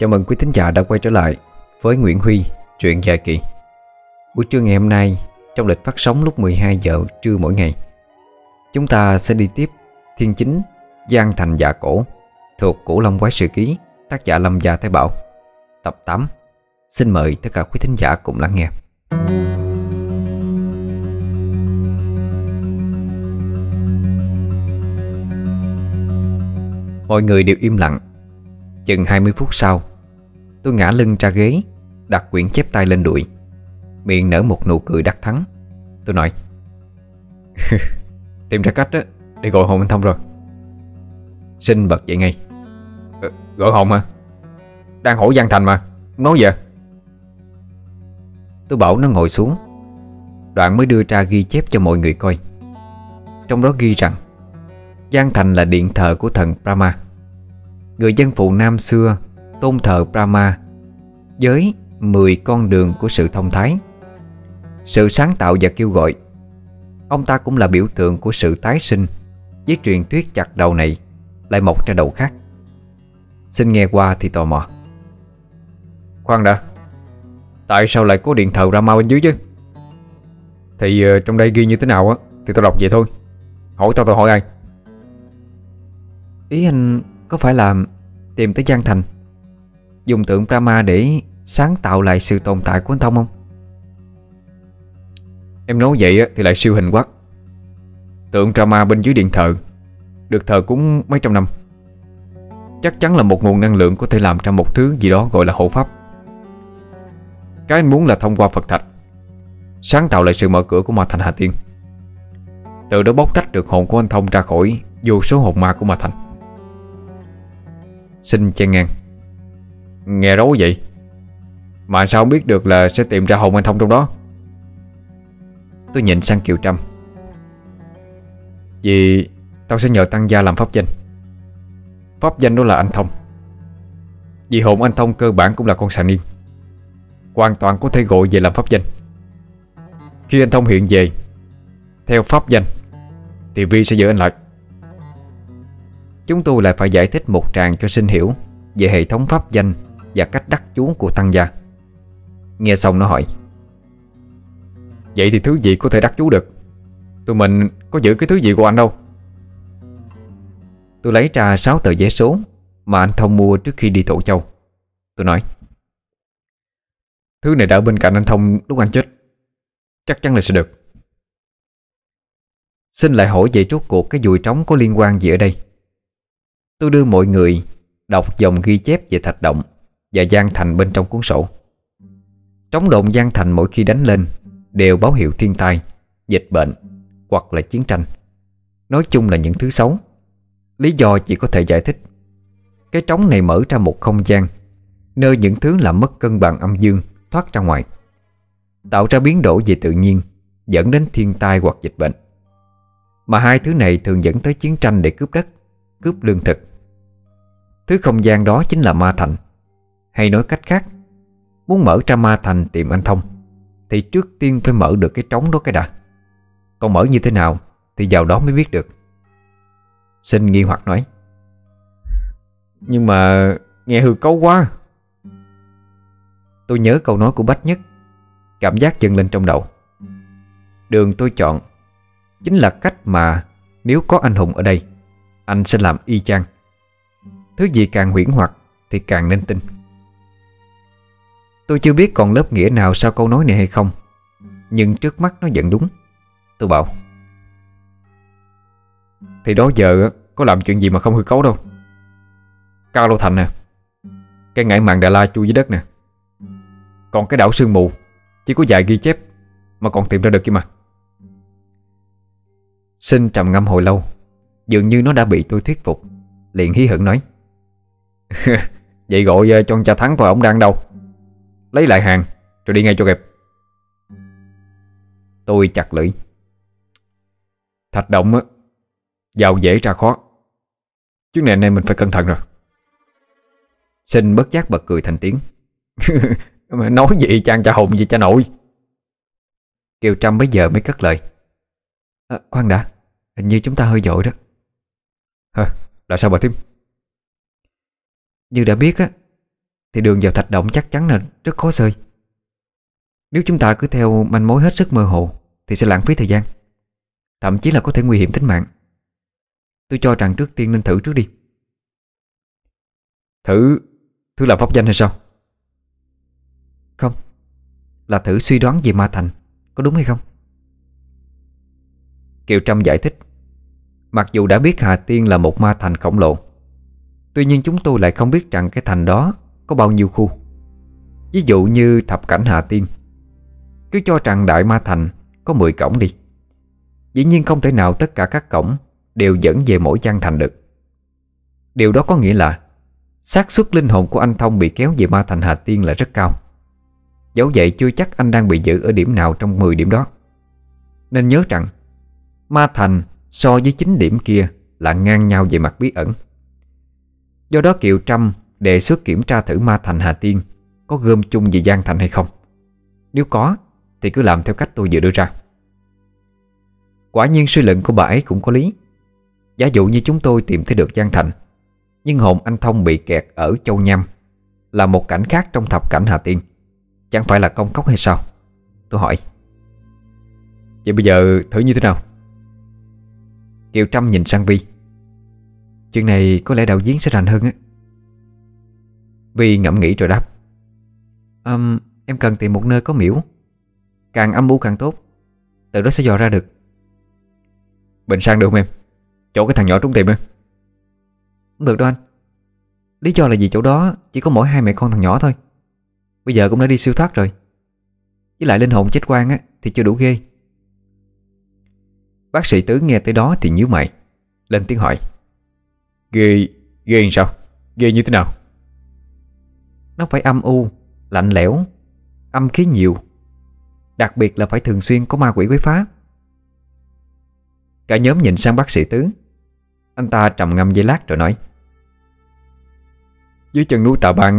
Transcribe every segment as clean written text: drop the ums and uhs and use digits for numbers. Chào mừng quý thính giả đã quay trở lại với Nguyễn Huy, truyện dài kỳ. Buổi trưa ngày hôm nay, trong lịch phát sóng lúc 12 giờ trưa mỗi ngày, chúng ta sẽ đi tiếp Thiên Chín Giang Thành Dạ Cổ thuộc Cửu Long Quái Sự Ký, tác giả Lâm Gia Thái Bảo, tập 8. Xin mời tất cả quý thính giả cùng lắng nghe. Mọi người đều im lặng. Chừng 20 phút sau, tôi ngã lưng ra ghế, đặt quyển chép tay lên đùi, miệng nở một nụ cười đắc thắng. Tôi nói tìm ra cách đó để gọi hồn anh Thông rồi. Xin bật dậy ngay. Gọi hồn hả? Đang hổ Giang Thành mà, nói vậy. Tôi bảo nó ngồi xuống. Đoạn mới đưa ra ghi chép cho mọi người coi. Trong đó ghi rằng Giang Thành là điện thờ của thần Brahma. Người dân phụ Nam xưa tôn thờ Brahma với 10 con đường của sự thông thái, sự sáng tạo và kêu gọi. Ông ta cũng là biểu tượng của sự tái sinh, với truyền thuyết chặt đầu này lại mọc ra đầu khác. Xin nghe qua thì tò mò. Khoan đã, tại sao lại có điện thờ Brahma bên dưới chứ? Thì trong đây ghi như thế nào á thì tao đọc vậy thôi. Hỏi tao hỏi ai? Ý anh có phải là tìm tới Giang Thành, dùng tượng Brahma để sáng tạo lại sự tồn tại của anh Thông không? Em nói vậy thì lại siêu hình quá. Tượng Brahma bên dưới điện thờ được thờ cúng mấy trăm năm, chắc chắn là một nguồn năng lượng có thể làm ra một thứ gì đó gọi là hộ pháp. Cái anh muốn là thông qua Phật Thạch sáng tạo lại sự mở cửa của Ma Thành Hà Tiên, từ đó bóc tách được hồn của anh Thông ra khỏi vô số hồn ma của Ma Thành. Xin chen ngang. Nghe rối vậy mà sao không biết được là sẽ tìm ra hồn anh Thông trong đó? Tôi nhìn sang Kiều Trâm. Vì tao sẽ nhờ Tăng Gia làm pháp danh. Pháp danh đó là anh Thông. Vì hồn anh Thông cơ bản cũng là con xà niên, hoàn toàn có thể gọi về làm pháp danh. Khi anh Thông hiện về theo pháp danh thì Vi sẽ giữ anh lại. Chúng tôi lại phải giải thích một tràng cho sinh hiểu về hệ thống pháp danh và cách đắc chú của Tăng Gia. Nghe xong nó hỏi: vậy thì thứ gì có thể đắc chú được? Tụi mình có giữ cái thứ gì của anh đâu. Tôi lấy ra 6 tờ vé số mà anh Thông mua trước khi đi Tổ Châu. Tôi nói: thứ này đã bên cạnh anh Thông lúc anh chết, chắc chắn là sẽ được. Xin lại hỏi về rốt cuộc cái dùi trống có liên quan gì ở đây? Tôi đưa mọi người đọc dòng ghi chép về Thạch Động và Giang Thành bên trong cuốn sổ. Trống đồn Giang Thành mỗi khi đánh lên đều báo hiệu thiên tai, dịch bệnh hoặc là chiến tranh. Nói chung là những thứ xấu. Lý do chỉ có thể giải thích cái trống này mở ra một không gian nơi những thứ làm mất cân bằng âm dương thoát ra ngoài, tạo ra biến đổi về tự nhiên dẫn đến thiên tai hoặc dịch bệnh. Mà hai thứ này thường dẫn tới chiến tranh để cướp đất, cướp lương thực. Thứ không gian đó chính là Ma Thành. Hay nói cách khác, muốn mở ra Ma Thành tìm anh Thông thì trước tiên phải mở được cái trống đó cái đã. Còn mở như thế nào thì vào đó mới biết được. Xin nghi hoặc nói: nhưng mà nghe hư cấu quá. Tôi nhớ câu nói của Bách Nhất, cảm giác dâng lên trong đầu. Đường tôi chọn chính là cách mà nếu có anh hùng ở đây, anh sẽ làm y chang. Thứ gì càng huyễn hoặc thì càng nên tin. Tôi chưa biết còn lớp nghĩa nào sau câu nói này hay không, nhưng trước mắt nó vẫn đúng. Tôi bảo: thì đó giờ có làm chuyện gì mà không hư cấu đâu. Cao Lô Thành nè, cái ngải màng Đà La chui dưới đất nè, còn cái đảo Sương Mù chỉ có vài ghi chép mà còn tìm ra được kia mà. Xin trầm ngâm hồi lâu, dường như nó đã bị tôi thuyết phục, liền hí hửng nói: vậy gọi cho anh cha Thắng coi ổng đang đâu, lấy lại hàng rồi đi ngay cho kịp. Tôi chặt lưỡi. Thạch Động á, vào dễ ra khó, chứ này anh em mình phải cẩn thận rồi. Xin bất giác bật cười thành tiếng. Nói gì chàng cha hùng gì cha nội. Kiều Trâm bây giờ mới cất lời: khoan đã, hình như chúng ta hơi vội đó. Là sao bà Thím? Như đã biết á, thì đường vào thạch động chắc chắn là rất khó xơi. Nếu chúng ta cứ theo manh mối hết sức mơ hồ thì sẽ lãng phí thời gian, thậm chí là có thể nguy hiểm tính mạng. Tôi cho rằng trước tiên nên thử trước đi. Thử làm pháp danh hay sao? Không, là thử suy đoán về Ma Thành có đúng hay không. Kiều Trâm giải thích. Mặc dù đã biết Hà Tiên là một ma thành khổng lồ, tuy nhiên chúng tôi lại không biết rằng cái thành đó có bao nhiêu khu. Ví dụ như thập cảnh Hà Tiên, cứ cho rằng Đại Ma Thành có 10 cổng đi. Dĩ nhiên không thể nào tất cả các cổng đều dẫn về mỗi gian thành được. Điều đó có nghĩa là xác suất linh hồn của anh Thông bị kéo về Ma Thành Hà Tiên là rất cao. Dẫu vậy chưa chắc anh đang bị giữ ở điểm nào trong 10 điểm đó. Nên nhớ rằng Ma Thành so với 9 điểm kia là ngang nhau về mặt bí ẩn. Do đó Kiều Trâm đề xuất kiểm tra thử Ma Thành Hà Tiên có gom chung về Giang Thành hay không. Nếu có thì cứ làm theo cách tôi vừa đưa ra. Quả nhiên suy luận của bà ấy cũng có lý. Giả dụ như chúng tôi tìm thấy được Giang Thành, nhưng hồn anh Thông bị kẹt ở Châu Nhâm, là một cảnh khác trong thập cảnh Hà Tiên, chẳng phải là công cốc hay sao? Tôi hỏi. Vậy bây giờ thử như thế nào? Kiều Trâm nhìn sang Vi. Chuyện này có lẽ đạo diễn sẽ rành hơn á. Vi ngẫm nghĩ rồi đáp. Em cần tìm một nơi có miễu, càng âm u càng tốt, từ đó sẽ dò ra được. Bình sang được không em? Chỗ cái thằng nhỏ trốn tìm em. Không được đâu anh. Lý do là vì chỗ đó chỉ có mỗi hai mẹ con thằng nhỏ thôi. Bây giờ cũng đã đi siêu thoát rồi. Với lại linh hồn chết quang á thì chưa đủ ghê. Bác sĩ Tứ nghe tới đó thì nhíu mày, lên tiếng hỏi. Ghê sao? Ghê như thế nào? Nó phải âm u, lạnh lẽo, âm khí nhiều, đặc biệt là phải thường xuyên có ma quỷ quấy phá. Cả nhóm nhìn sang bác sĩ Tứ. Anh ta trầm ngâm giây lát rồi nói. Dưới chân núi Tà Băng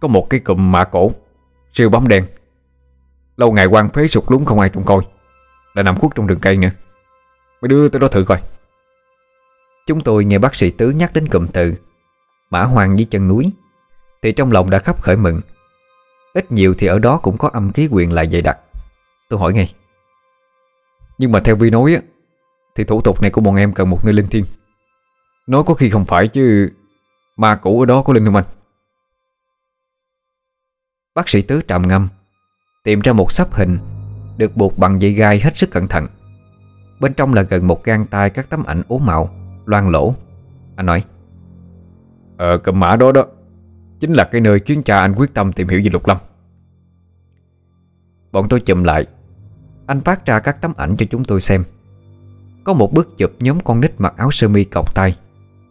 có một cái cụm mã cổ siêu bóng đèn, lâu ngày quan phế sụt lún không ai trông coi, đã nằm khuất trong rừng cây nữa. Mới đưa tới đó thử coi. Chúng tôi nghe bác sĩ Tứ nhắc đến cụm từ Mã Hoàng dưới chân núi thì trong lòng đã khắp khởi mừng. Ít nhiều thì ở đó cũng có âm khí quyền lại dày đặc. Tôi hỏi ngay. Nhưng mà theo Vi nói thì thủ tục này của bọn em cần một nơi linh thiêng. Nói có khi không phải chứ ma cũ ở đó có linh không anh? Bác sĩ Tứ trầm ngâm, tìm ra một sắp hình được buộc bằng dây gai hết sức cẩn thận. Bên trong là gần một gang tay các tấm ảnh ố màu, loang lỗ. Anh nói cụm mã đó chính là cái nơi khiến cha anh quyết tâm tìm hiểu về Lục Lâm. Bọn tôi chụm lại. Anh phát ra các tấm ảnh cho chúng tôi xem. Có một bức chụp nhóm con nít mặc áo sơ mi cộc tay,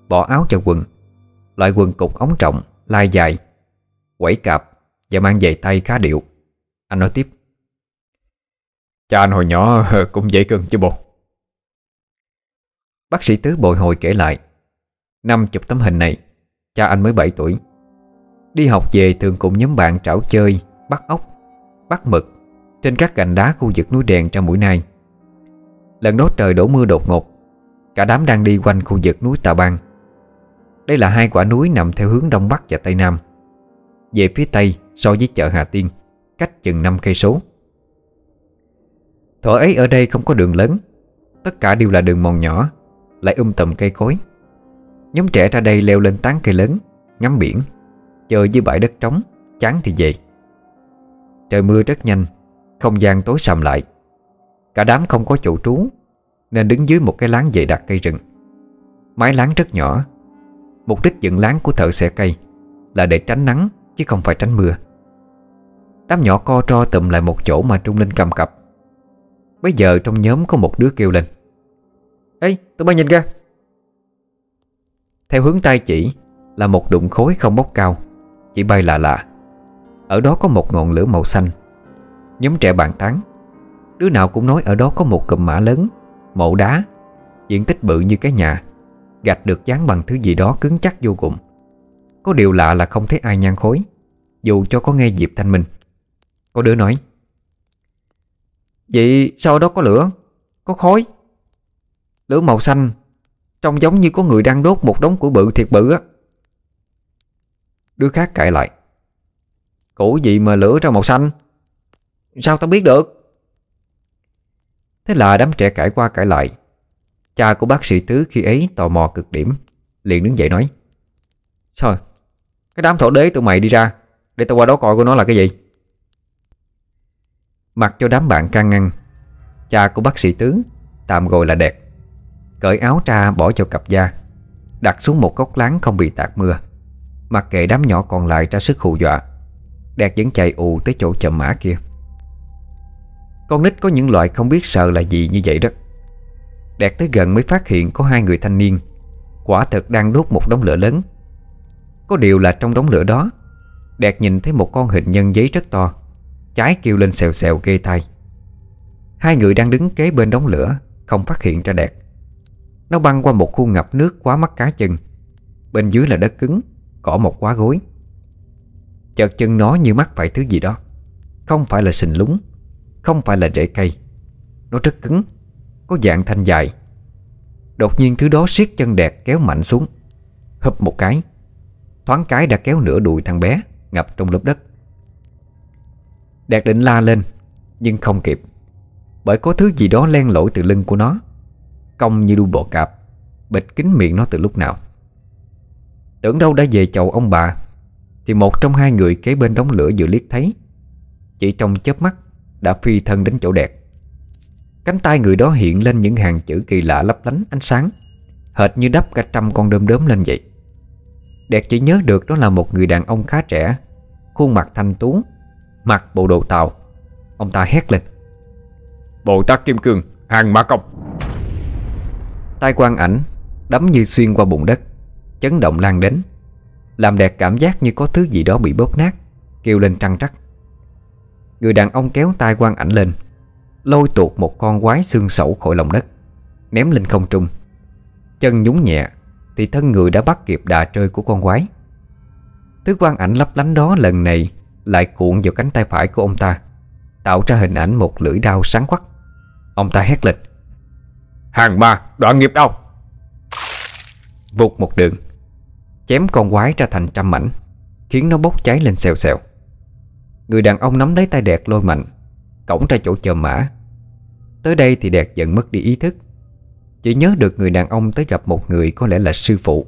bỏ áo vào quần, loại quần cục ống trọng, lai dài, quẩy cạp và mang giày tay khá điệu. Anh nói tiếp. Cha anh hồi nhỏ cũng dễ cưng chứ bộ. Bác sĩ Tứ bồi hồi kể lại. Năm chụp tấm hình này, cha anh mới 7 tuổi. Đi học về thường cùng nhóm bạn trảo chơi, bắt ốc, bắt mực trên các gành đá khu vực núi đèn trong Mũi Nai. Lần đó trời đổ mưa đột ngột, cả đám đang đi quanh khu vực núi Tà Băng. Đây là hai quả núi nằm theo hướng Đông Bắc và Tây Nam, về phía Tây so với chợ Hà Tiên, cách chừng 5 cây số. Thuở ấy ở đây không có đường lớn, tất cả đều là đường mòn nhỏ, lại tùm cây cối. Nhóm trẻ ra đây leo lên tán cây lớn, ngắm biển, chơi dưới bãi đất trống, chán thì về. Trời mưa rất nhanh, không gian tối sầm lại. Cả đám không có chỗ trú nên đứng dưới một cái láng dày đặc cây rừng. Mái láng rất nhỏ. Mục đích dựng láng của thợ xẻ cây là để tránh nắng chứ không phải tránh mưa. Đám nhỏ co tro tụm lại một chỗ mà trung lên cầm cập. Bây giờ trong nhóm có một đứa kêu lên. Ê, tụi bay nhìn kìa. Theo hướng tay chỉ là một đụng khối không bốc cao, chỉ bay lạ lạ. Ở đó có một ngọn lửa màu xanh. Nhóm trẻ bàn tán. Đứa nào cũng nói ở đó có một cụm mã lớn, mộ đá, diện tích bự như cái nhà, gạch được dán bằng thứ gì đó cứng chắc vô cùng. Có điều lạ là không thấy ai nhan khối, dù cho có nghe dịp thanh minh. Có đứa nói. Vậy sao ở đó có lửa, có khói? Lửa màu xanh, trông giống như có người đang đốt một đống củi bự thiệt bự á. Đứa khác cãi lại. Củ gì mà lửa ra màu xanh? Sao tao biết được? Thế là đám trẻ cãi qua cãi lại. Cha của bác sĩ Tứ khi ấy tò mò cực điểm, liền đứng dậy nói: Thôi, cái đám thổ đế tụi mày đi ra, để tao qua đó coi của nó là cái gì. Mặc cho đám bạn can ngăn, cha của bác sĩ Tứ, tạm gọi là Đẹp, cởi áo ra bỏ cho cặp da, đặt xuống một góc láng không bị tạt mưa. Mặc kệ đám nhỏ còn lại ra sức hù dọa, Đẹp vẫn chạy ù tới chỗ chậm mã kia. Con nít có những loại không biết sợ là gì như vậy đó. Đẹp tới gần mới phát hiện có hai người thanh niên quả thực đang đốt một đống lửa lớn. Có điều là trong đống lửa đó, Đẹp nhìn thấy một con hình nhân giấy rất to, cháy kêu lên xèo xèo ghê tai. Hai người đang đứng kế bên đống lửa không phát hiện ra Đẹp. Nó băng qua một khu ngập nước quá mắt cá chân, bên dưới là đất cứng, cỏ mọc quá gối. Chợt chân nó như mắc phải thứ gì đó, không phải là sình lúng, không phải là rễ cây. Nó rất cứng, có dạng thanh dài. Đột nhiên thứ đó siết chân Đẹp kéo mạnh xuống, hụp một cái, thoáng cái đã kéo nửa đùi thằng bé ngập trong lớp đất. Đẹp định la lên nhưng không kịp, bởi có thứ gì đó len lỏi từ lưng của nó, cong như đuôi bò cạp, bịt kín miệng nó từ lúc nào. Tưởng đâu đã về chầu ông bà, thì một trong hai người kế bên đống lửa vừa liếc thấy, chỉ trong chớp mắt đã phi thân đến chỗ Đẹp. Cánh tay người đó hiện lên những hàng chữ kỳ lạ lấp lánh ánh sáng, hệt như đắp cả trăm con đom đóm lên vậy. Đẹp chỉ nhớ được đó là một người đàn ông khá trẻ, khuôn mặt thanh tú, mặc bộ đồ Tàu. Ông ta hét lên: Bồ Tát Kim Cương Hàng Mã Công. Tay quang ảnh đấm như xuyên qua bụng đất, chấn động lan đến, làm Đẹp cảm giác như có thứ gì đó bị bóp nát, kêu lên trăn trắc. Người đàn ông kéo tay quang ảnh lên, lôi tuột một con quái xương sẩu khỏi lòng đất, ném lên không trung. Chân nhúng nhẹ thì thân người đã bắt kịp đà trơi của con quái. Thứ quang ảnh lấp lánh đó lần này lại cuộn vào cánh tay phải của ông ta, tạo ra hình ảnh một lưỡi đao sáng quắc. Ông ta hét lên: Hàng Mã Đoạn Nghiệp Đau. Vụt một đường, chém con quái ra thành trăm mảnh, khiến nó bốc cháy lên xèo xèo. Người đàn ông nắm lấy tay Đẹp lôi mạnh, cõng ra chỗ chờ mã. Tới đây thì Đẹp dần mất đi ý thức, chỉ nhớ được người đàn ông tới gặp một người có lẽ là sư phụ.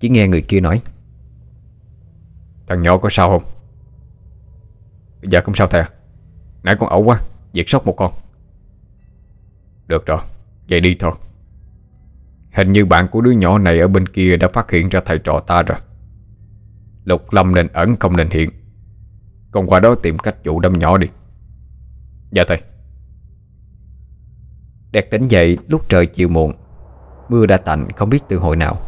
Chỉ nghe người kia nói: Thằng nhỏ có sao không? Dạ không sao thầy à. Nãy con ẩu quá, giật sốc một con. Được rồi, vậy đi thôi. Hình như bạn của đứa nhỏ này ở bên kia đã phát hiện ra thầy trò ta rồi. Lục Lâm nên ẩn không nên hiện. Con qua đó tìm cách dụ đâm nhỏ đi. Dạ thầy. Đẹp tỉnh dậy lúc trời chiều muộn, mưa đã tạnh không biết từ hồi nào.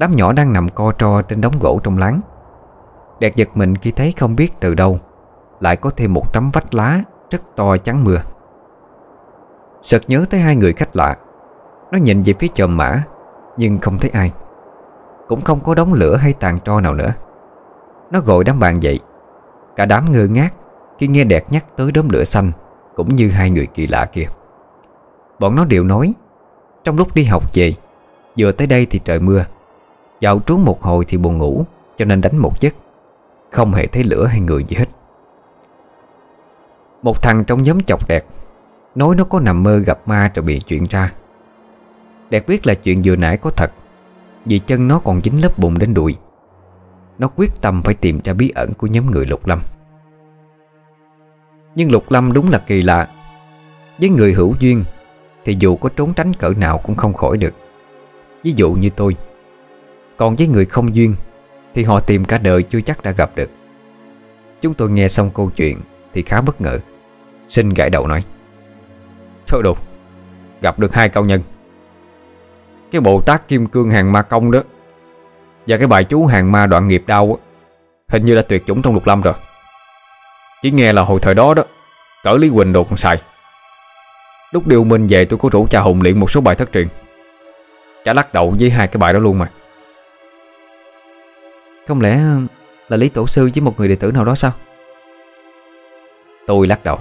Đám nhỏ đang nằm co tro trên đống gỗ trong láng. Đẹp giật mình khi thấy không biết từ đâu lại có thêm một tấm vách lá rất to chắn mưa. Sợt nhớ tới hai người khách lạ, nó nhìn về phía chòm mã nhưng không thấy ai, cũng không có đống lửa hay tàn tro nào nữa. Nó gọi đám bạn dậy, cả đám ngơ ngác khi nghe Đẹp nhắc tới đốm lửa xanh cũng như hai người kỳ lạ kia. Bọn nó đều nói trong lúc đi học về, vừa tới đây thì trời mưa, dạo trú một hồi thì buồn ngủ cho nên đánh một giấc, không hề thấy lửa hay người gì hết. Một thằng trong nhóm chọc Đẹp, nói nó có nằm mơ gặp ma rồi bị chuyện ra. Đẹp biết là chuyện vừa nãy có thật, vì chân nó còn dính lớp bùn đến đùi. Nó quyết tâm phải tìm ra bí ẩn của nhóm người Lục Lâm. Nhưng Lục Lâm đúng là kỳ lạ, với người hữu duyên thì dù có trốn tránh cỡ nào cũng không khỏi được. Ví dụ như tôi. Còn với người không duyên thì họ tìm cả đời chưa chắc đã gặp được. Chúng tôi nghe xong câu chuyện thì khá bất ngờ, xin gãi đầu nói: Thôi đồ, gặp được hai cao nhân, cái Bồ Tát Kim Cương Hàng Ma Công đó và cái bài chú Hàng Ma Đoạn Nghiệp Đau đó, hình như đã tuyệt chủng trong Lục Lâm rồi. Chỉ nghe là hồi thời đó đó, cỡ Lý Quỳnh đồ còn xài. Lúc điều mình về tôi có rủ cha Hùng luyện một số bài thất truyền, chả lắc đầu với hai cái bài đó luôn mà. Không lẽ là Lý Tổ Sư với một người đệ tử nào đó sao? Tôi lắc đầu.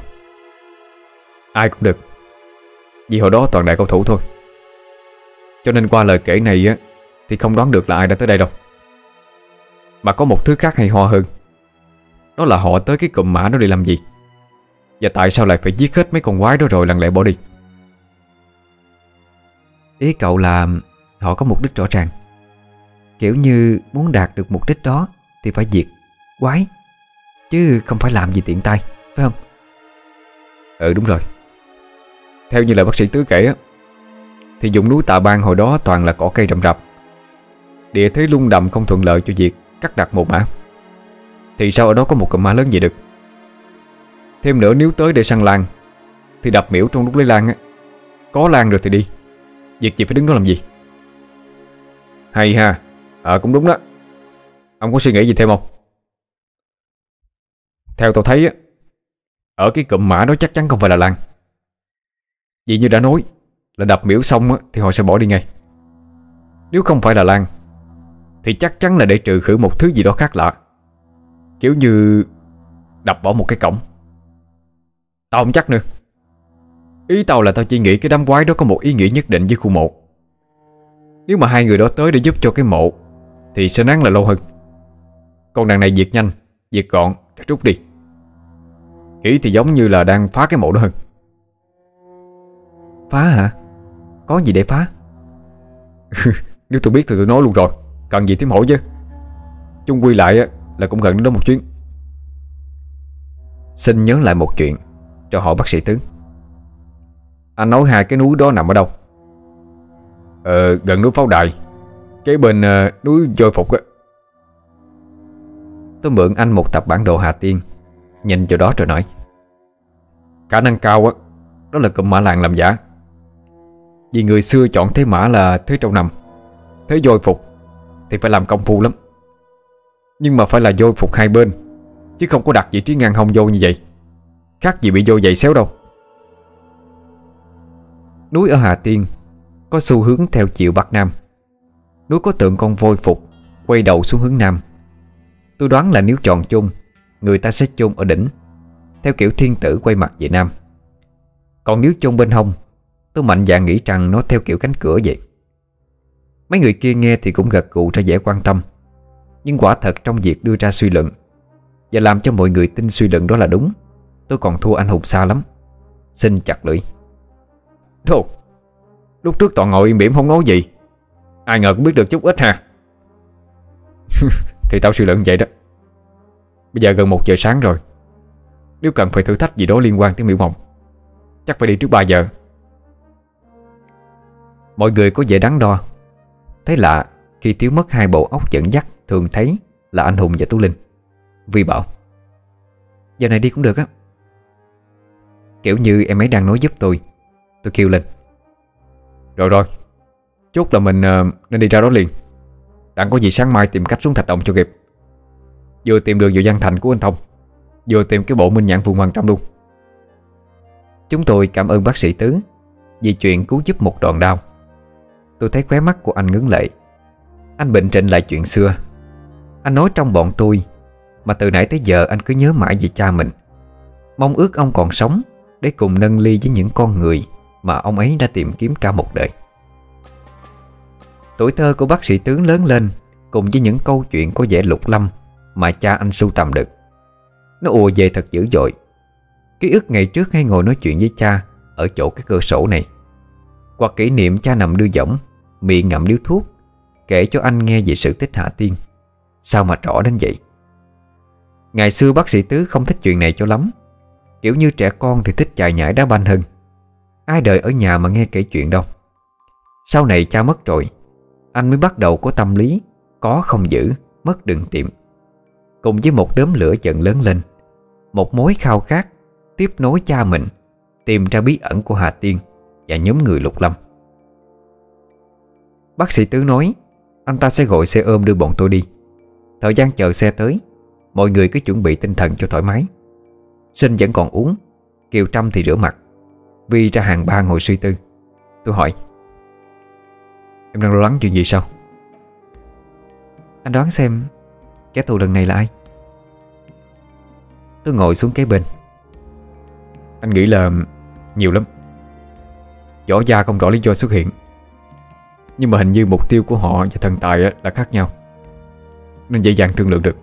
Ai cũng được, vì hồi đó toàn đại cầu thủ thôi, cho nên qua lời kể này á, thì không đoán được là ai đã tới đây đâu. Mà có một thứ khác hay ho hơn đó là họ tới cái cụm mã nó để làm gì, và tại sao lại phải giết hết mấy con quái đó rồi lặng lẽ bỏ đi. Ý cậu là họ có mục đích rõ ràng, kiểu như muốn đạt được mục đích đó thì phải diệt quái, chứ không phải làm gì tiện tay, phải không? Ừ, đúng rồi. Theo như là bác sĩ Tứ kể á, thì vùng núi Tà Bang hồi đó toàn là cỏ cây rậm rạp, địa thế lung đầm không thuận lợi cho việc cắt đặt một mã, thì sao ở đó có một cụm mã lớn gì được. Thêm nữa, nếu tới để săn lan thì đập miễu trong lúc lấy lan á, có lan rồi thì đi, việc gì phải đứng đó làm gì. Hay ha, cũng đúng đó. Ông có suy nghĩ gì thêm không? Theo tôi thấy á, ở cái cụm mã đó chắc chắn không phải là lan, vì như đã nói là đập miễu xong á thì họ sẽ bỏ đi ngay. Nếu không phải là lan thì chắc chắn là để trừ khử một thứ gì đó khác lạ, kiểu như đập bỏ một cái cổng. Tao không chắc nữa. Ý tao là tao chỉ nghĩ cái đám quái đó có một ý nghĩa nhất định với khu mộ. Nếu mà hai người đó tới để giúp cho cái mộ thì sẽ nán là lâu hơn, còn đằng này diệt nhanh, diệt gọn rồi rút đi, nghĩ thì giống như là đang phá cái mộ đó hơn. Phá hả? Có gì để phá? Nếu tôi biết thì tôi nói luôn rồi, cần gì thím hỏi chứ. Chung quy lại là cũng gần đến đó một chuyến. Xin nhớ lại một chuyện cho hỏi bác sĩ Tướng. Anh nói hai cái núi đó nằm ở đâu? Gần núi Pháo Đài, kế bên núi Dôi Phục á. Tôi mượn anh một tập bản đồ Hà Tiên, nhìn vào đó rồi nói: khả năng cao á, đó là cụm mã làng làm giả. Vì người xưa chọn thế mã là thế Trâu Nằm, thế Dôi Phục thì phải làm công phu lắm. Nhưng mà phải là Dôi Phục hai bên, chứ không có đặt vị trí ngang hông vô như vậy, khác gì bị vô giày xéo đâu. Núi ở Hà Tiên có xu hướng theo chiều Bắc Nam. Núi có tượng con voi phục quay đầu xuống hướng Nam. Tôi đoán là nếu chọn chôn, người ta sẽ chôn ở đỉnh, theo kiểu thiên tử quay mặt về Nam. Còn nếu chôn bên hông, tôi mạnh dạn nghĩ rằng nó theo kiểu cánh cửa vậy. Mấy người kia nghe thì cũng gật gù ra vẻ quan tâm, nhưng quả thật trong việc đưa ra suy luận và làm cho mọi người tin suy luận đó là đúng, tôi còn thua anh Hùng xa lắm. Xin chặt lưỡi. Thôi, lúc trước toàn ngồi im mỉm không nói gì, ai ngờ cũng biết được chút ít ha. Thì tao suy luận vậy đó. Bây giờ gần 1 giờ sáng rồi, nếu cần phải thử thách gì đó liên quan tới miễu mộng, chắc phải đi trước 3 giờ. Mọi người có vẻ đắn đo. Thấy lạ khi thiếu mất hai bộ óc dẫn dắt thường thấy là anh Hùng và Tú Linh. Vi bảo: giờ này đi cũng được á. Kiểu như em ấy đang nói giúp tôi kêu lên: Rồi, chốt là mình nên đi ra đó liền, đặng có gì sáng mai tìm cách xuống Thạch Động cho kịp. Vừa tìm đường vào Giang Thành của anh Thông, vừa tìm cái bộ Minh Nhãn Phượng Hoàng Trâm luôn. Chúng tôi cảm ơn bác sĩ Tứ vì chuyện cứu giúp một đoạn đau. Tôi thấy khóe mắt của anh ngấn lệ. Anh bình tĩnh lại chuyện xưa. Anh nói trong bọn tôi mà từ nãy tới giờ anh cứ nhớ mãi về cha mình, mong ước ông còn sống để cùng nâng ly với những con người mà ông ấy đã tìm kiếm cả một đời. Tuổi thơ của bác sĩ Tướng lớn lên cùng với những câu chuyện có vẻ lục lâm mà cha anh sưu tầm được. Nó ùa về thật dữ dội. Ký ức ngày trước hay ngồi nói chuyện với cha ở chỗ cái cửa sổ này, hoặc kỷ niệm cha nằm đưa võng, miệng ngậm điếu thuốc, kể cho anh nghe về sự tích Hạ Tiên. Sao mà rõ đến vậy? Ngày xưa bác sĩ Tứ không thích chuyện này cho lắm, kiểu như trẻ con thì thích chài nhải đá banh hơn. Ai đời ở nhà mà nghe kể chuyện đâu. Sau này cha mất rồi, anh mới bắt đầu có tâm lý có không giữ, mất đừng tiệm, cùng với một đốm lửa dần lớn lên, một mối khao khát tiếp nối cha mình, tìm ra bí ẩn của Hà Tiên và nhóm người Lục Lâm. Bác sĩ Tứ nói anh ta sẽ gọi xe ôm đưa bọn tôi đi. Thời gian chờ xe tới, mọi người cứ chuẩn bị tinh thần cho thoải mái. Sinh vẫn còn uống, Kiều Trâm thì rửa mặt, Vi ra hàng ba ngồi suy tư. Tôi hỏi: em đang lo lắng chuyện gì sao? Anh đoán xem kẻ thù lần này là ai? Tôi ngồi xuống kế bên. Anh nghĩ là nhiều lắm. Võ gia không rõ lý do xuất hiện, nhưng mà hình như mục tiêu của họ và thần tài là khác nhau, nên dễ dàng thương lượng được.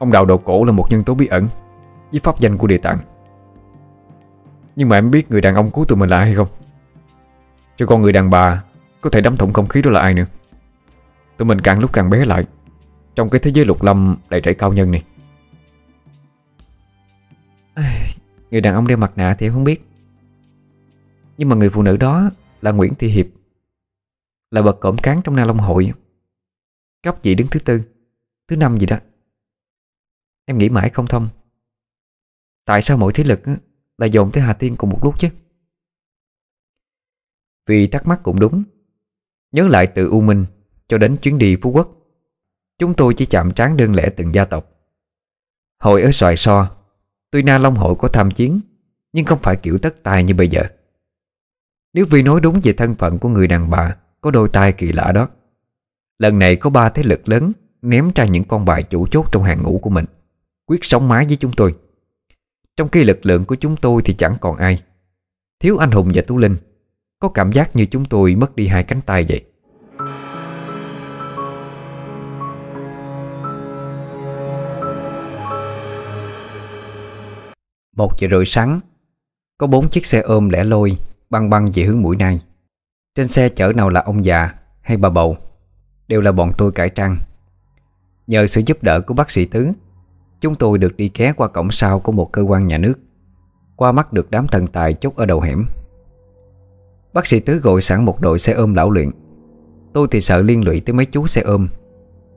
Ông đào đồ cổ là một nhân tố bí ẩn với pháp danh của Địa Tạng. Nhưng mà em biết người đàn ông cứu tụi mình là ai hay không? Cho con người đàn bà có thể đắm thủng không khí đó là ai nữa. Tụi mình càng lúc càng bé lại trong cái thế giới lục lâm đầy rẫy cao nhân này. Người đàn ông đeo mặt nạ thì em không biết, nhưng mà người phụ nữ đó là Nguyễn Thị Hiệp, là bậc cổm cán trong Na Long Hội, cấp vị đứng thứ tư, thứ năm gì đó. Em nghĩ mãi không thông, tại sao mọi thế lực là dồn tới Hà Tiên cùng một lúc chứ? Vì thắc mắc cũng đúng. Nhớ lại từ U Minh cho đến chuyến đi Phú Quốc, chúng tôi chỉ chạm trán đơn lẻ từng gia tộc. Hồi ở Xoài Xo, tuy Na Long Hội có tham chiến, nhưng không phải kiểu tất tài như bây giờ. Nếu Vi nói đúng về thân phận của người đàn bà có đôi tai kỳ lạ đó, lần này có ba thế lực lớn ném ra những con bài chủ chốt trong hàng ngũ của mình, quyết sóng mái với chúng tôi. Trong khi lực lượng của chúng tôi thì chẳng còn ai, thiếu anh hùng và tú linh, có cảm giác như chúng tôi mất đi hai cánh tay vậy. Một giờ rưỡi sáng, có 4 chiếc xe ôm lẻ loi băng băng về hướng Mũi Nai. Trên xe chở nào là ông già hay bà bầu, đều là bọn tôi cải trang. Nhờ sự giúp đỡ của bác sĩ Tứ, chúng tôi được đi ghé qua cổng sau của một cơ quan nhà nước, qua mắt được đám thần tài chốt ở đầu hẻm. Bác sĩ Tứ gọi sẵn một đội xe ôm lão luyện. Tôi thì sợ liên lụy tới mấy chú xe ôm,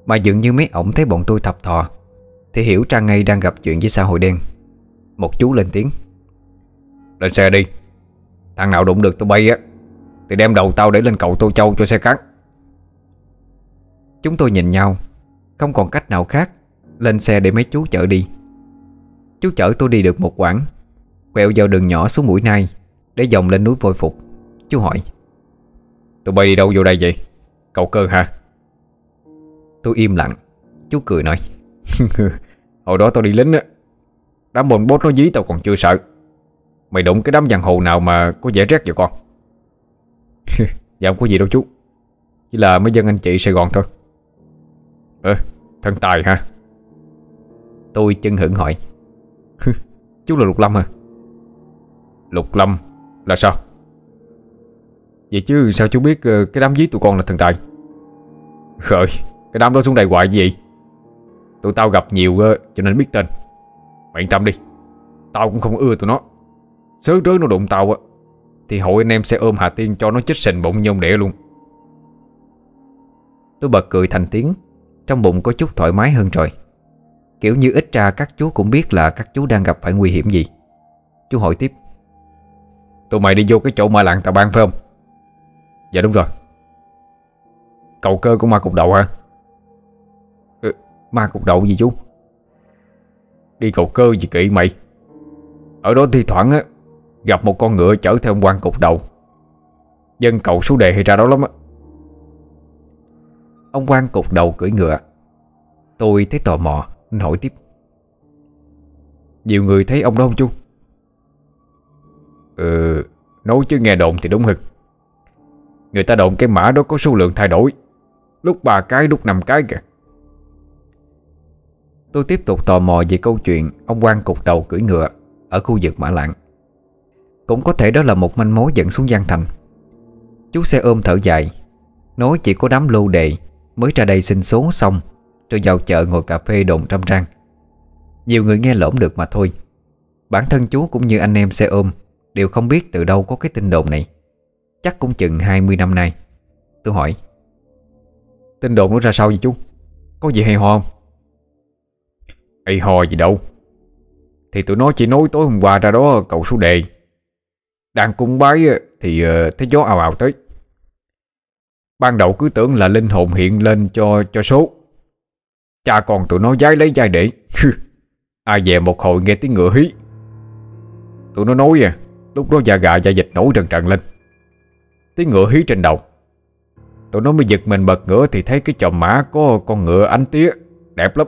mà dường như mấy ổng thấy bọn tôi thập thò thì hiểu ra ngay đang gặp chuyện với xã hội đen. Một chú lên tiếng: "Lên xe đi, thằng nào đụng được tụi bay á thì đem đầu tao để lên cầu Tô Châu cho xe cán." Chúng tôi nhìn nhau, không còn cách nào khác, lên xe để mấy chú chở đi. Chú chở tôi đi được một quãng, quẹo vào đường nhỏ xuống Mũi Nai để vòng lên núi Voi Phục. Chú hỏi: "Tụi bay đi đâu vô đây vậy? Cầu Cơ hả?" Tôi im lặng. Chú cười nói: "Hồi đó tao đi lính á, đám bọn bốt nó dí tao còn chưa sợ. Mày đụng cái đám giang hồ nào mà có vẻ rét vậy con?" "Dạ không có gì đâu chú, chỉ là mấy dân anh chị Sài Gòn thôi." Thân tài hả?" Tôi chưng hửng hỏi: "Chú là Lục Lâm hả?" "Lục Lâm là sao?" "Vậy chứ sao chú biết cái đám dí tụi con là thần tài?" "Khởi, cái đám đó xuống đây hoài gì? Tụi tao gặp nhiều cho nên biết tên. Mày yên tâm đi, tao cũng không ưa tụi nó. Sớ rớ nó đụng tao thì hội anh em sẽ ôm Hà Tiên cho nó chết sình bụng như ông đẻ luôn." Tôi bật cười thành tiếng, trong bụng có chút thoải mái hơn rồi. Kiểu như ít ra các chú cũng biết là các chú đang gặp phải nguy hiểm gì. Chú hỏi tiếp: "Tụi mày đi vô cái chỗ ma làng Tà Băng phải không?" "Dạ đúng rồi." "Cầu Cơ của ma cục đậu hả?" "Ma cục đậu gì chú?" "Đi Cầu Cơ gì kỵ mày. Ở đó thi thoảng gặp một con ngựa chở theo ông quan cục đầu. Dân cậu Số Đề hay ra đó lắm á." Ông quan cục đầu cưỡi ngựa. Tôi thấy tò mò nên hỏi tiếp: "Nhiều người thấy ông đó không chú?" "Nói chứ nghe đồn thì đúng hơn. Người ta đồn cái mã đó có số lượng thay đổi, lúc 3 cái, lúc 5 cái kìa." Tôi tiếp tục tò mò về câu chuyện ông quan cục đầu cưỡi ngựa ở khu vực Mã Lạng. Cũng có thể đó là một manh mối dẫn xuống Giang Thành. Chú xe ôm thở dài, nói chỉ có đám lô đề mới ra đây xin số xong rồi vào chợ ngồi cà phê đồn trăm răng. Nhiều người nghe lỏm được mà thôi. Bản thân chú cũng như anh em xe ôm đều không biết từ đâu có cái tin đồn này. Chắc cũng chừng 20 năm nay. Tôi hỏi: "Tin đồn nó ra sao vậy chú? Có gì hay ho không?" "Hay ho gì đâu, thì tụi nó chỉ nói tối hôm qua ra đó cầu Số Đề đang cung bái thì thấy gió ào ào tới. Ban đầu cứ tưởng là linh hồn hiện lên cho số. Cha con tụi nó giái lấy giai để. Ai về một hồi nghe tiếng ngựa hí. Tụi nó nói lúc đó da gà da vịt nổi trần trần lên. Tiếng ngựa hí trên đầu. Tụi nó mới giật mình bật ngựa thì thấy cái chòm mã có con ngựa ánh tía đẹp lắm,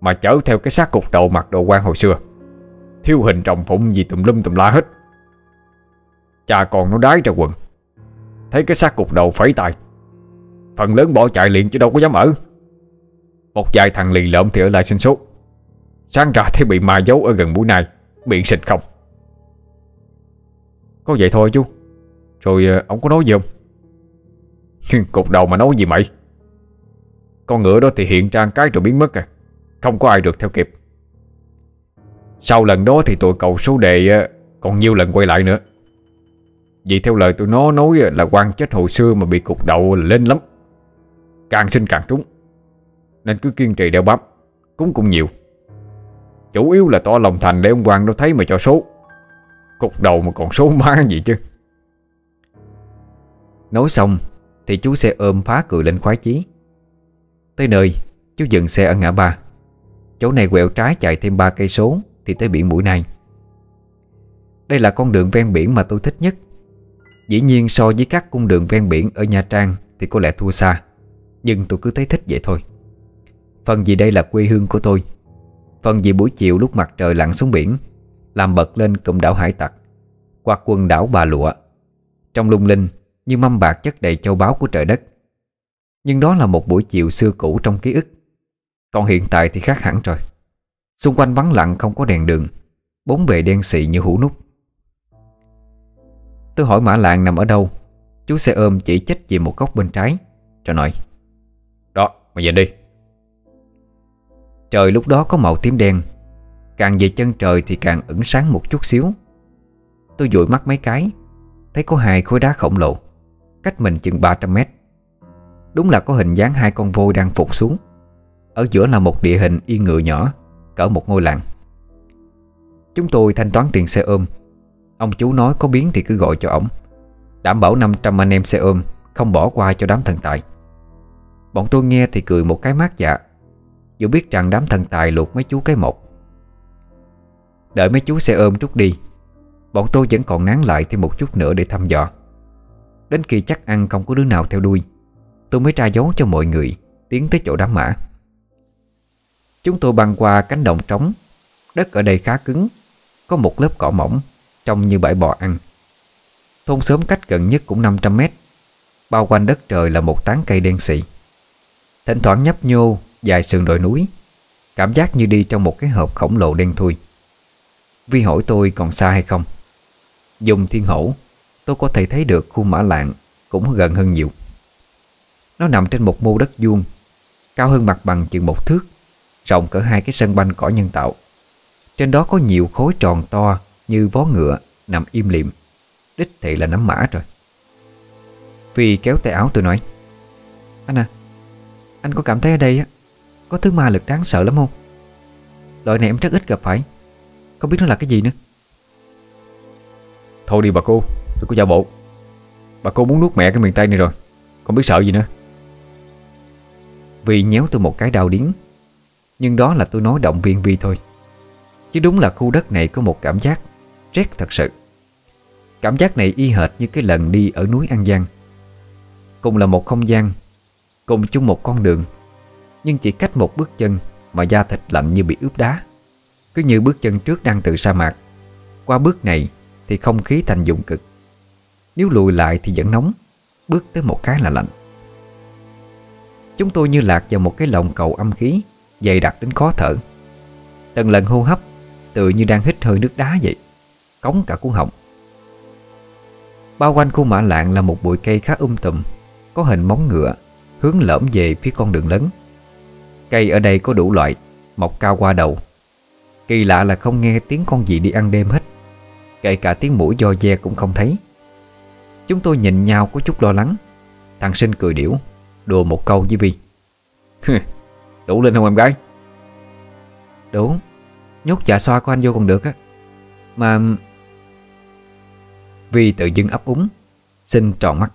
mà chở theo cái xác cục đầu mặc đồ quan hồi xưa, thiêu hình trồng phụng gì tùm lum tùm la hết. Cha con nó đái ra quần, thấy cái xác cục đầu phẩy tay, phần lớn bỏ chạy liền chứ đâu có dám ở. Một vài thằng lì lợm thì ở lại sinh sốt, sáng ra thấy bị ma giấu ở gần Mũi Nai, miệng xịt không. Có vậy thôi chú. Rồi ông có nói gì không? Cục đầu mà nói gì mày. Con ngựa đó thì hiện trang cái rồi biến mất à, không có ai được theo kịp. Sau lần đó thì tụi cậu số đề còn nhiều lần quay lại nữa. Vì theo lời tụi nó nói là quan chết hồi xưa mà bị cục đầu là lên lắm, càng xin càng trúng, nên cứ kiên trì đeo bám, cúng cũng nhiều. Chủ yếu là tỏ lòng thành để ông quan đâu thấy mà cho số. Cục đầu mà còn số má gì chứ. Nói xong thì chú xe ôm phá cười lên khoái chí. Tới nơi, chú dừng xe ở ngã ba. Chỗ này quẹo trái chạy thêm 3 cây số thì tới biển Mũi Nai. Đây là con đường ven biển mà tôi thích nhất. Dĩ nhiên so với các cung đường ven biển ở Nha Trang thì có lẽ thua xa, nhưng tôi cứ thấy thích vậy thôi. Phần vì đây là quê hương của tôi, phần vì buổi chiều lúc mặt trời lặn xuống biển làm bật lên cụm đảo Hải Tặc qua quần đảo Bà Lụa, trong lung linh như mâm bạc chất đầy châu báu của trời đất. Nhưng đó là một buổi chiều xưa cũ trong ký ức, còn hiện tại thì khác hẳn rồi. Xung quanh vắng lặng, không có đèn đường, bốn bề đen xị như hũ nút. Tôi hỏi Mã Lạng nằm ở đâu, chú xe ôm chỉ chích về một góc bên trái rồi nói: "Đó, mày nhìn đi." Trời lúc đó có màu tím đen, càng về chân trời thì càng ửng sáng một chút xíu. Tôi dụi mắt mấy cái, thấy có 2 khối đá khổng lồ cách mình chừng 300 mét. Đúng là có hình dáng 2 con voi đang phục xuống. Ở giữa là một địa hình yên ngựa nhỏ cỡ một ngôi làng. Chúng tôi thanh toán tiền xe ôm. Ông chú nói có biến thì cứ gọi cho ổng, đảm bảo 500 anh em xe ôm không bỏ qua cho đám thần tài. Bọn tôi nghe thì cười một cái mát dạ, dù biết rằng đám thần tài luộc mấy chú cái một. Đợi mấy chú xe ôm trút đi, bọn tôi vẫn còn nán lại thêm một chút nữa để thăm dò. Đến khi chắc ăn không có đứa nào theo đuôi, tôi mới ra dấu cho mọi người tiến tới chỗ đám mã. Chúng tôi băng qua cánh đồng trống. Đất ở đây khá cứng, có một lớp cỏ mỏng trông như bãi bò ăn. Thôn xóm cách gần nhất cũng 500 mét. Bao quanh đất trời là một tán cây đen xị, thỉnh thoảng nhấp nhô dài sườn đồi núi. Cảm giác như đi trong một cái hộp khổng lồ đen thui. Vi hỏi tôi còn xa hay không. Dùng thiên hổ, tôi có thể thấy được khu Mã Lạng cũng gần hơn nhiều. Nó nằm trên một mô đất vuông, cao hơn mặt bằng chừng 1 thước, rộng cỡ 2 cái sân banh cỏ nhân tạo. Trên đó có nhiều khối tròn to như vó ngựa nằm im lìm, đích thị là nắm mã rồi. Vì kéo tay áo tôi nói: "Anh à, anh có cảm thấy ở đây á có thứ ma lực đáng sợ lắm không? Loại này em rất ít gặp phải, không biết nó là cái gì nữa." "Thôi đi bà cô, đừng có giả bộ. Bà cô muốn nuốt mẹ cái miền Tây này rồi, không biết sợ gì nữa." Vì nhéo tôi một cái đau điếng. Nhưng đó là tôi nói động viên Vi thôi, chứ đúng là khu đất này có một cảm giác rét thật sự. Cảm giác này y hệt như cái lần đi ở núi An Giang. Cùng là một không gian, cùng chung một con đường, nhưng chỉ cách một bước chân mà da thịt lạnh như bị ướp đá. Cứ như bước chân trước đang từ sa mạc, qua bước này thì không khí thành dụng cực. Nếu lùi lại thì vẫn nóng, bước tới một cái là lạnh. Chúng tôi như lạc vào một cái lòng cầu âm khí dày đặc đến khó thở. Từng lần hô hấp tự như đang hít hơi nước đá vậy, cống cả cuống họng. Bao quanh khu Mã Lạng là một bụi cây khá tùm, có hình móng ngựa hướng lõm về phía con đường lớn. Cây ở đây có đủ loại, mọc cao qua đầu. Kỳ lạ là không nghe tiếng con gì đi ăn đêm hết, kể cả tiếng mũi do ve cũng không thấy. Chúng tôi nhìn nhau có chút lo lắng. Thằng Sinh cười điểu, đùa một câu với Vi: "Đủ lên không em gái?" "Đủ, nhốt chà xoa của anh vô còn được á." "Mà..." Vi tự dưng ấp úng. Xin tròn mắt: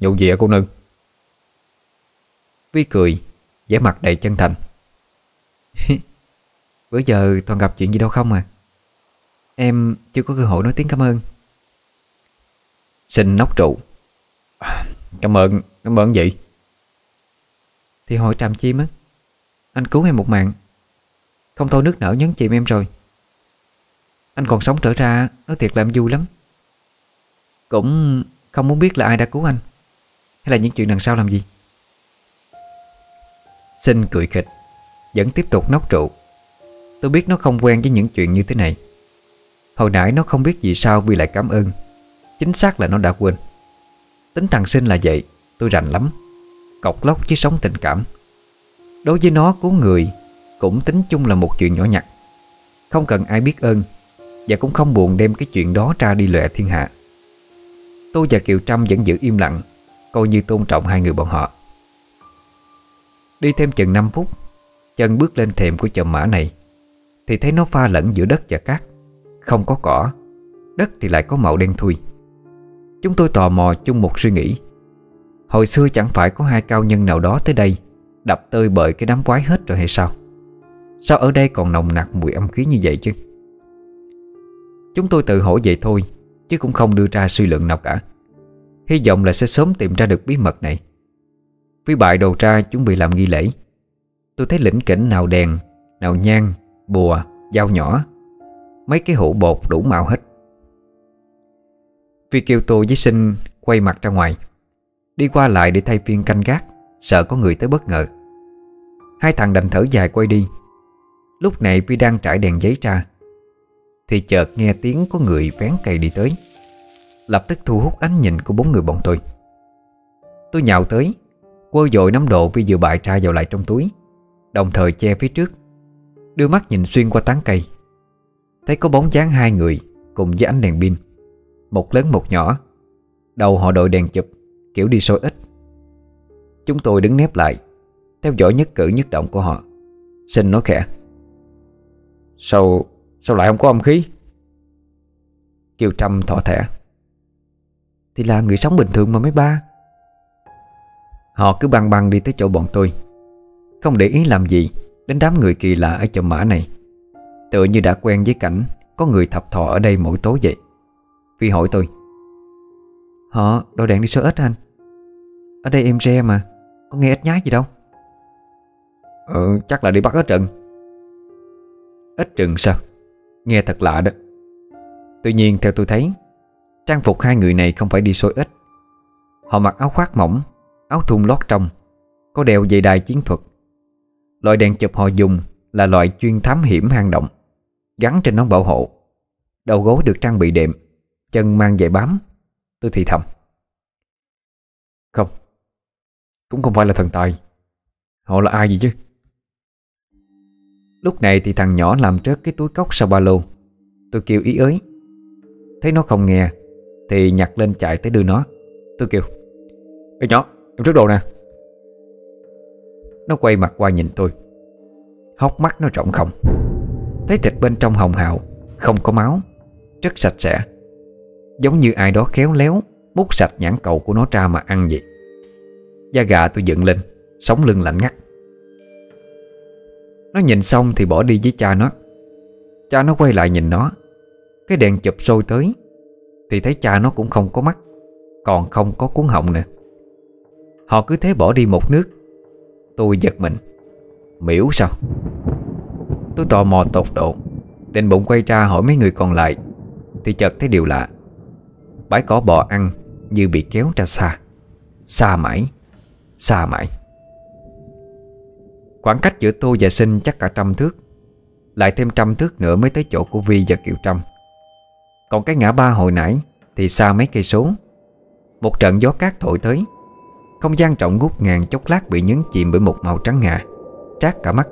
"Vụ gì hả cô nương?" Vi cười, vẻ mặt đầy chân thành: "Bữa giờ toàn gặp chuyện gì đâu không à. Em chưa có cơ hội nói tiếng cảm ơn." Xin nóc trụ: Cảm ơn gì?" "Thì hội Tràm Chim á, anh cứu em một mạng. Không thôi nước nở nhấn chìm em rồi. Anh còn sống trở ra, nói thiệt là em vui lắm. Cũng không muốn biết là ai đã cứu anh, hay là những chuyện đằng sau làm gì." Sinh cười khịch, vẫn tiếp tục nốc rượu. Tôi biết nó không quen với những chuyện như thế này. Hồi nãy nó không biết vì sao Huy lại cảm ơn. Chính xác là nó đã quên. Tính thằng Sinh là vậy. Tôi rành lắm. Cọc lóc chứ sống tình cảm. Đối với nó, cứu người cũng tính chung là một chuyện nhỏ nhặt, không cần ai biết ơn, và cũng không buồn đem cái chuyện đó ra đi lòe thiên hạ. Tôi và Kiều Trâm vẫn giữ im lặng, coi như tôn trọng hai người bọn họ. Đi thêm chừng 5 phút, chân bước lên thềm của chòm mã này thì thấy nó pha lẫn giữa đất và cát. Không có cỏ, đất thì lại có màu đen thui. Chúng tôi tò mò chung một suy nghĩ. Hồi xưa chẳng phải có hai cao nhân nào đó tới đây đập tơi bời cái đám quái hết rồi hay sao? Sao ở đây còn nồng nặc mùi âm khí như vậy chứ? Chúng tôi tự hỏi vậy thôi, chứ cũng không đưa ra suy luận nào cả. Hy vọng là sẽ sớm tìm ra được bí mật này. Vì bại đầu ra chuẩn bị làm nghi lễ, tôi thấy lỉnh kỉnh nào đèn, nào nhang, bùa, dao nhỏ, mấy cái hũ bột đủ màu hết. Vì kêu tôi với Sinh quay mặt ra ngoài, đi qua lại để thay phiên canh gác, sợ có người tới bất ngờ. Hai thằng đành thở dài quay đi. Lúc này Pi đang trải đèn giấy ra thì chợt nghe tiếng có người vén cây đi tới, lập tức thu hút ánh nhìn của bốn người bọn tôi. Tôi nhào tới, quơ dội nắm đồ Pi vừa bại ra vào lại trong túi, đồng thời che phía trước, đưa mắt nhìn xuyên qua tán cây. Thấy có bóng dáng hai người cùng với ánh đèn pin, một lớn một nhỏ. Đầu họ đội đèn chụp kiểu đi soi ít. Chúng tôi đứng nép lại, theo dõi nhất cử nhất động của họ. Xin nói khẽ: Sao lại không có âm khí? Kiều Trâm thỏ thẻ: Thì là người sống bình thường mà mấy ba. Họ cứ băng băng đi tới chỗ bọn tôi, không để ý làm gì đến đám người kỳ lạ ở chòm mã này. Tựa như đã quen với cảnh có người thập thò ở đây mỗi tối vậy. Vì hỏi tôi: Họ đội đèn đi soi ếch anh? Ở đây em re mà, có nghe ếch nhái gì đâu. Chắc là đi bắt ếch rừng. Ếch rừng sao? Nghe thật lạ đó. Tuy nhiên theo tôi thấy, trang phục hai người này không phải đi soi ếch. Họ mặc áo khoác mỏng, áo thun lót trong, có đeo dây đai chiến thuật. Loại đèn chụp họ dùng là loại chuyên thám hiểm hang động, gắn trên nón bảo hộ. Đầu gối được trang bị đệm, chân mang giày bám. Tôi thì thầm: Không, cũng không phải là thần tài. Họ là ai vậy chứ? Lúc này thì thằng nhỏ làm trớt cái túi cốc sau ba lô. Tôi kêu ý ới. Thấy nó không nghe thì nhặt lên chạy tới đưa nó. Tôi kêu: Ê nhỏ, em rớt đồ nè. Nó quay mặt qua nhìn tôi, hốc mắt nó rộng không. Thấy thịt bên trong hồng hào, không có máu, rất sạch sẽ, giống như ai đó khéo léo múc sạch nhãn cầu của nó ra mà ăn vậy. Da gà tôi dựng lên, sống lưng lạnh ngắt. Nó nhìn xong thì bỏ đi với cha nó. Cha nó quay lại nhìn nó. Cái đèn chụp sôi tới thì thấy cha nó cũng không có mắt, còn không có cuốn họng nữa. Họ cứ thế bỏ đi một nước. Tôi giật mình: Miễu sao? Tôi tò mò tột độ, định bụng quay ra hỏi mấy người còn lại thì chợt thấy điều lạ. Bãi cỏ bò ăn như bị kéo ra xa, xa mãi, xa mãi. Khoảng cách giữa tôi và Sinh chắc cả 100 thước, lại thêm 100 thước nữa mới tới chỗ của Vi và Kiều Trâm. Còn cái ngã ba hồi nãy thì xa mấy cây số. Một trận gió cát thổi tới, không gian rộng ngút ngàn chốc lát bị nhấn chìm bởi một màu trắng ngà, trát cả mắt.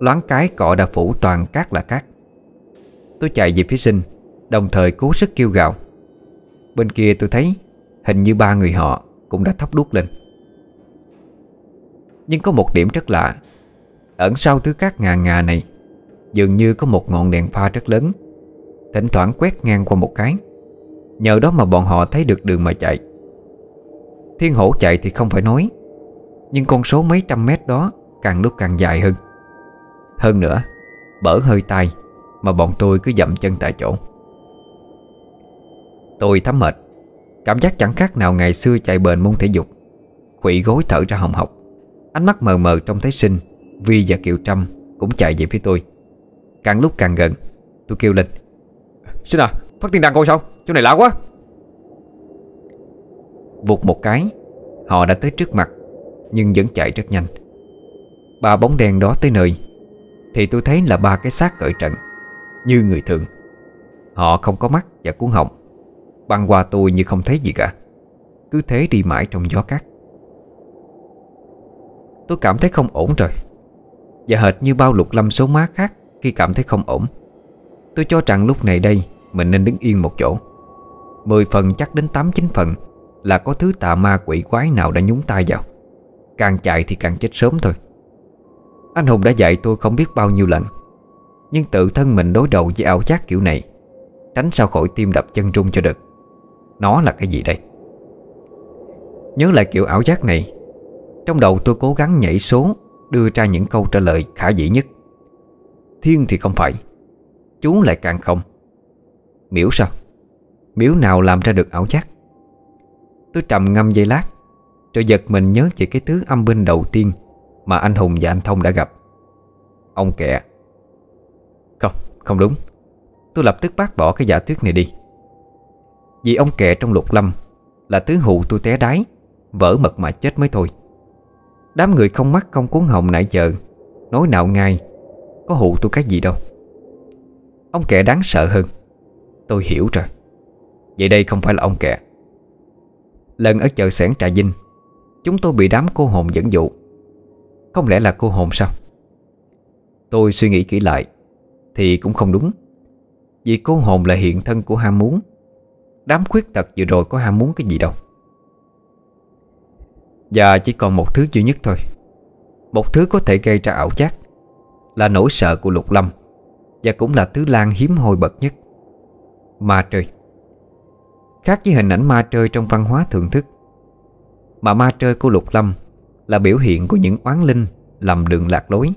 Loáng cái cọ đã phủ toàn cát là cát. Tôi chạy về phía Sinh, đồng thời cố sức kêu gào. Bên kia tôi thấy hình như ba người họ cũng đã thắp đuốc lên. Nhưng có một điểm rất lạ, ẩn sau thứ cát ngà ngà này dường như có một ngọn đèn pha rất lớn, thỉnh thoảng quét ngang qua một cái. Nhờ đó mà bọn họ thấy được đường mà chạy. Thiên hổ chạy thì không phải nói, nhưng con số mấy trăm mét đó càng lúc càng dài hơn. Hơn nữa, bở hơi tai mà bọn tôi cứ dậm chân tại chỗ. Tôi thấm mệt, cảm giác chẳng khác nào ngày xưa chạy bền môn thể dục. Khuỵu gối thở ra hồng hộc. Ánh mắt mờ mờ trông thấy Sinh, Vi và Kiều Trâm cũng chạy về phía tôi. Càng lúc càng gần, tôi kêu lên: Sinh à, phát tiên đàn coi sao, chỗ này lạ quá. Vụt một cái, họ đã tới trước mặt, nhưng vẫn chạy rất nhanh. ba bóng đen đó tới nơi thì tôi thấy là ba cái xác cởi trận như người thường. Họ không có mắt và cuống họng, băng qua tôi như không thấy gì cả, cứ thế đi mãi trong gió cát. Tôi cảm thấy không ổn rồi, và hệt như bao Lục Lâm số má khác, khi cảm thấy không ổn, tôi cho rằng lúc này đây mình nên đứng yên một chỗ. 10 phần chắc đến 8-9 phần là có thứ tà ma quỷ quái nào đã nhúng tay vào. Càng chạy thì càng chết sớm thôi. Anh Hùng đã dạy tôi không biết bao nhiêu lần, nhưng tự thân mình đối đầu với ảo giác kiểu này, tránh sao khỏi tim đập chân rung cho được. Nó là cái gì đây? Nhớ lại kiểu ảo giác này, trong đầu tôi cố gắng nhảy số, đưa ra những câu trả lời khả dĩ nhất. Thiên thì không phải, chú lại càng không. Miễu sao? Miễu nào làm ra được ảo giác? Tôi trầm ngâm giây lát, rồi giật mình nhớ về cái thứ âm binh đầu tiên mà anh Hùng và anh Thông đã gặp. Ông kẹ. Không đúng. Tôi lập tức bác bỏ cái giả thuyết này đi. Vì ông kẹ trong Lục Lâm là thứ hụ tôi té đái, vỡ mật mà chết mới thôi. Đám người không mắt không cuốn họng nãy giờ nói nạo ngay, có hụ tôi cái gì đâu. Ông kẹ đáng sợ hơn. Tôi hiểu rồi. Vậy đây không phải là ông kẹ. Lần ở chợ xẻng Trà Vinh, chúng tôi bị đám cô hồn dẫn dụ. Không lẽ là cô hồn sao? Tôi suy nghĩ kỹ lại thì cũng không đúng, vì cô hồn là hiện thân của ham muốn. Đám khuyết tật vừa rồi có ham muốn cái gì đâu. Và chỉ còn một thứ duy nhất thôi, một thứ có thể gây ra ảo giác, là nỗi sợ của Lục Lâm, và cũng là thứ Lan hiếm hoi bậc nhất: ma trời. Khác với hình ảnh ma trơi trong văn hóa thưởng thức, mà ma trơi của Lục Lâm là biểu hiện của những oán linh lầm đường lạc lối,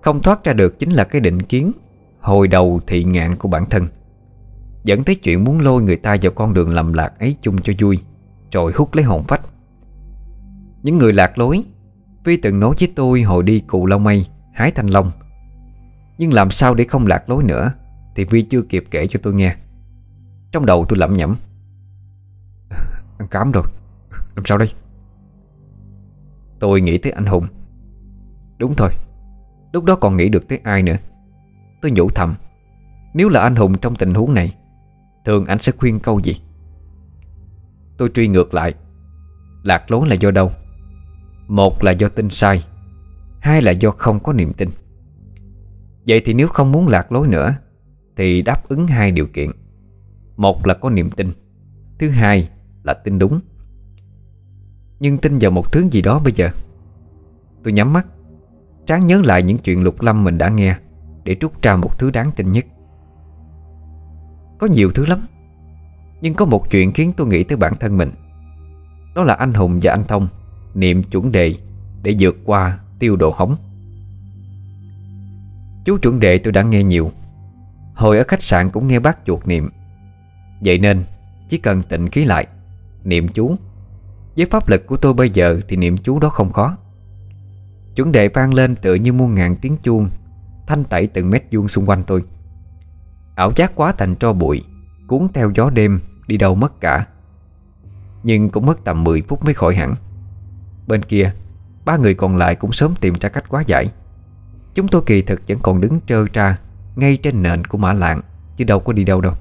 không thoát ra được chính là cái định kiến hồi đầu thị ngạn của bản thân, dẫn tới chuyện muốn lôi người ta vào con đường lầm lạc ấy chung cho vui, rồi hút lấy hồn phách. Những người lạc lối, Phi từng nói với tôi hồi đi Cù Lao Mây hái thanh long, nhưng làm sao để không lạc lối nữa thì Vi chưa kịp kể cho tôi nghe. Trong đầu tôi lẩm nhẩm: ăn cám rồi, làm sao đây? Tôi nghĩ tới anh Hùng. Đúng thôi, lúc đó còn nghĩ được tới ai nữa. Tôi nhủ thầm, nếu là anh Hùng trong tình huống này, thường anh sẽ khuyên câu gì? Tôi truy ngược lại. Lạc lối là do đâu? Một là do tin sai, hai là do không có niềm tin. Vậy thì nếu không muốn lạc lối nữa thì đáp ứng 2 điều kiện. Một là có niềm tin, thứ hai là tin đúng. Nhưng tin vào một thứ gì đó bây giờ. Tôi nhắm mắt, tráng nhớ lại những chuyện Lục Lâm mình đã nghe, để rút ra một thứ đáng tin nhất. Có nhiều thứ lắm, nhưng có một chuyện khiến tôi nghĩ tới bản thân mình. Đó là anh Hùng và anh Thông niệm chuẩn đề để vượt qua tiêu độ hống. Chú chuẩn đề tôi đã nghe nhiều, hồi ở khách sạn cũng nghe bác chuột niệm. Vậy nên chỉ cần tịnh khí lại, niệm chú. Với pháp lực của tôi bây giờ thì niệm chú đó không khó. Chuẩn đề vang lên tựa như muôn ngàn tiếng chuông, thanh tẩy từng mét vuông xung quanh tôi. Ảo giác quá thành tro bụi, cuốn theo gió đêm đi đâu mất cả. Nhưng cũng mất tầm 10 phút mới khỏi hẳn. Bên kia, 3 người còn lại cũng sớm tìm ra cách hóa giải. Chúng tôi kỳ thực vẫn còn đứng trơ ra ngay trên nền của Mã Lạng, chứ đâu có đi đâu đâu.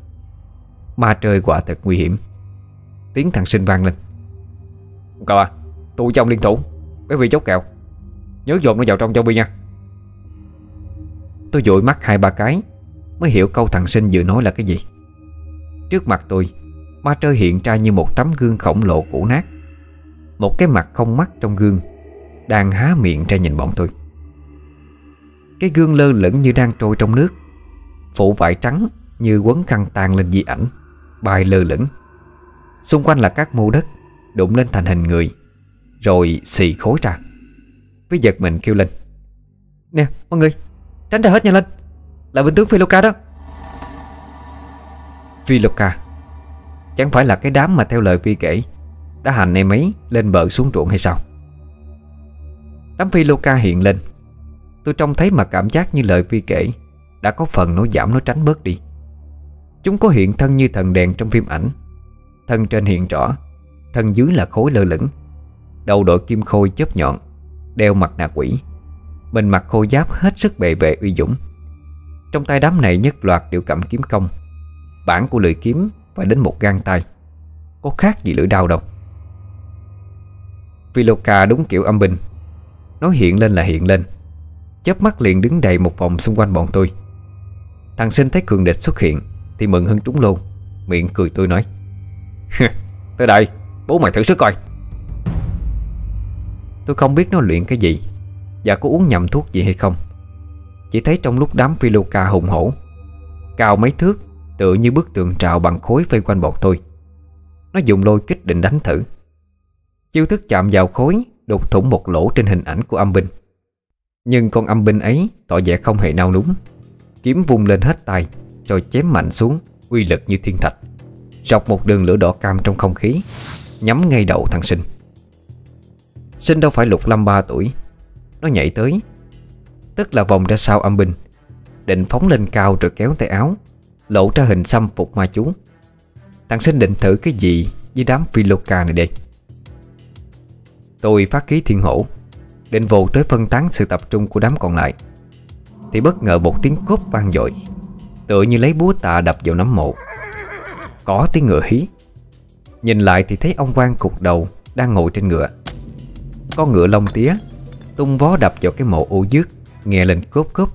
Ma trời quả thật nguy hiểm. Tiếng thằng Sinh vang lên: "Cậu à, tụi trong liên thủ, cái Vi chốt kẹo, nhớ dồn nó vào trong cho Vi nha." Tôi dụi mắt 2-3 cái mới hiểu câu thằng Sinh vừa nói là cái gì. Trước mặt tôi, ma trơi hiện ra như một tấm gương khổng lồ cũ nát. Một cái mặt không mắt trong gương đang há miệng ra nhìn bọn tôi. Cái gương lơ lửng như đang trôi trong nước, phủ vải trắng như quấn khăn tang lên di ảnh, bay lơ lửng. Xung quanh là các mô đất đụng lên thành hình người rồi xì khối ra. Với giật mình kêu lên: "Nè mọi người, tránh ra hết nha, lên là bình tướng Phi Lô Ca đó." Phi Lô Ca chẳng phải là cái đám mà theo lời Vi kể đã hành em ấy lên bờ xuống ruộng hay sao? Đám Phi Lô Ca hiện lên. Tôi trông thấy mà cảm giác như lời Vi kể đã có phần nói giảm, nói tránh bớt đi. Chúng có hiện thân như thần đèn trong phim ảnh. Thân trên hiện rõ, thân dưới là khối lơ lửng. Đầu đội kim khôi chớp nhọn, đeo mặt nạ quỷ, Mình mặc khôi giáp hết sức bệ vệ uy dũng. Trong tay đám này nhất loạt đều cầm kiếm công, bản của lưỡi kiếm phải đến một gang tay, có khác gì lưỡi đao đâu. Viloka đúng kiểu âm binh, nói hiện lên là hiện lên, chớp mắt liền đứng đầy một vòng xung quanh bọn tôi. Thằng sinh thấy cường địch xuất hiện thì mừng hơn chúng luôn, miệng cười tươi nói: "Tới đây, bố mày thử sức coi." Tôi không biết nó luyện cái gì và có uống nhầm thuốc gì hay không, chỉ thấy trong lúc đám Viloka hùng hổ cao mấy thước, tựa như bức tường trào bằng khối vây quanh bọn tôi, nó dùng lôi kích định đánh thử. Chiêu thức chạm vào khối, đục thủng một lỗ trên hình ảnh của âm binh. Nhưng con âm binh ấy tỏ vẻ không hề nao núng, kiếm vung lên hết tay rồi chém mạnh xuống, uy lực như thiên thạch, rọc một đường lửa đỏ cam trong không khí, nhắm ngay đầu thằng Sinh. Sinh đâu phải Lục Lâm 3 tuổi, nó nhảy tới, tức là vòng ra sau âm binh, định phóng lên cao rồi kéo tay áo, lộ ra hình xăm phục ma chú. Thằng Sinh định thử cái gì với đám Viloka này đây? Tôi phát khí thiên hổ, định vồ tới phân tán sự tập trung của đám còn lại, thì bất ngờ một tiếng cốp vang dội, tựa như lấy búa tạ đập vào nấm mộ. Có tiếng ngựa hí, nhìn lại thì thấy ông quan cục đầu đang ngồi trên ngựa. Con ngựa lông tía tung vó đập vào cái mộ ô dước, nghe lên cốp cốp.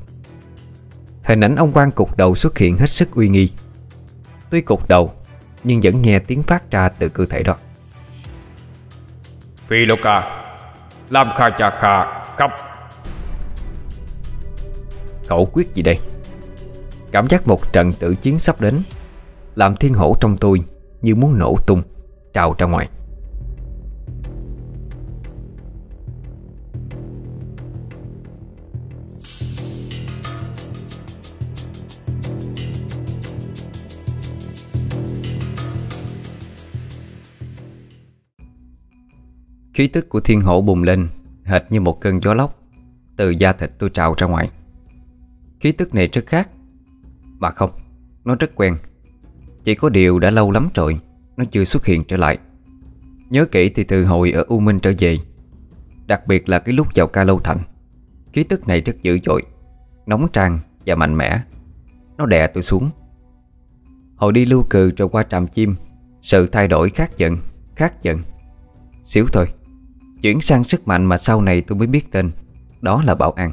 Hình ảnh ông quan cục đầu xuất hiện hết sức uy nghi. Tuy cục đầu nhưng vẫn nghe tiếng phát ra từ cơ thể đó: "Viloka, Lam Kha Cha Kha Khắp." Cậu quyết gì đây? Cảm giác một trận tử chiến sắp đến làm thiên hổ trong tôi như muốn nổ tung, trào ra ngoài. Khí tức của thiên hổ bùng lên, hệt như một cơn gió lốc, từ da thịt tôi trào ra ngoài. Khí tức này rất khác, mà không, nó rất quen, chỉ có điều đã lâu lắm rồi nó chưa xuất hiện trở lại. Nhớ kỹ thì từ hồi ở U Minh trở về, đặc biệt là cái lúc vào Cao Lô Thành, khí tức này rất dữ dội, nóng tràn và mạnh mẽ. Nó đè tôi xuống. Hồi đi lưu cừ rồi qua Trạm Chim, sự thay đổi khác dần. Xíu thôi, chuyển sang sức mạnh mà sau này tôi mới biết tên, đó là Bảo An.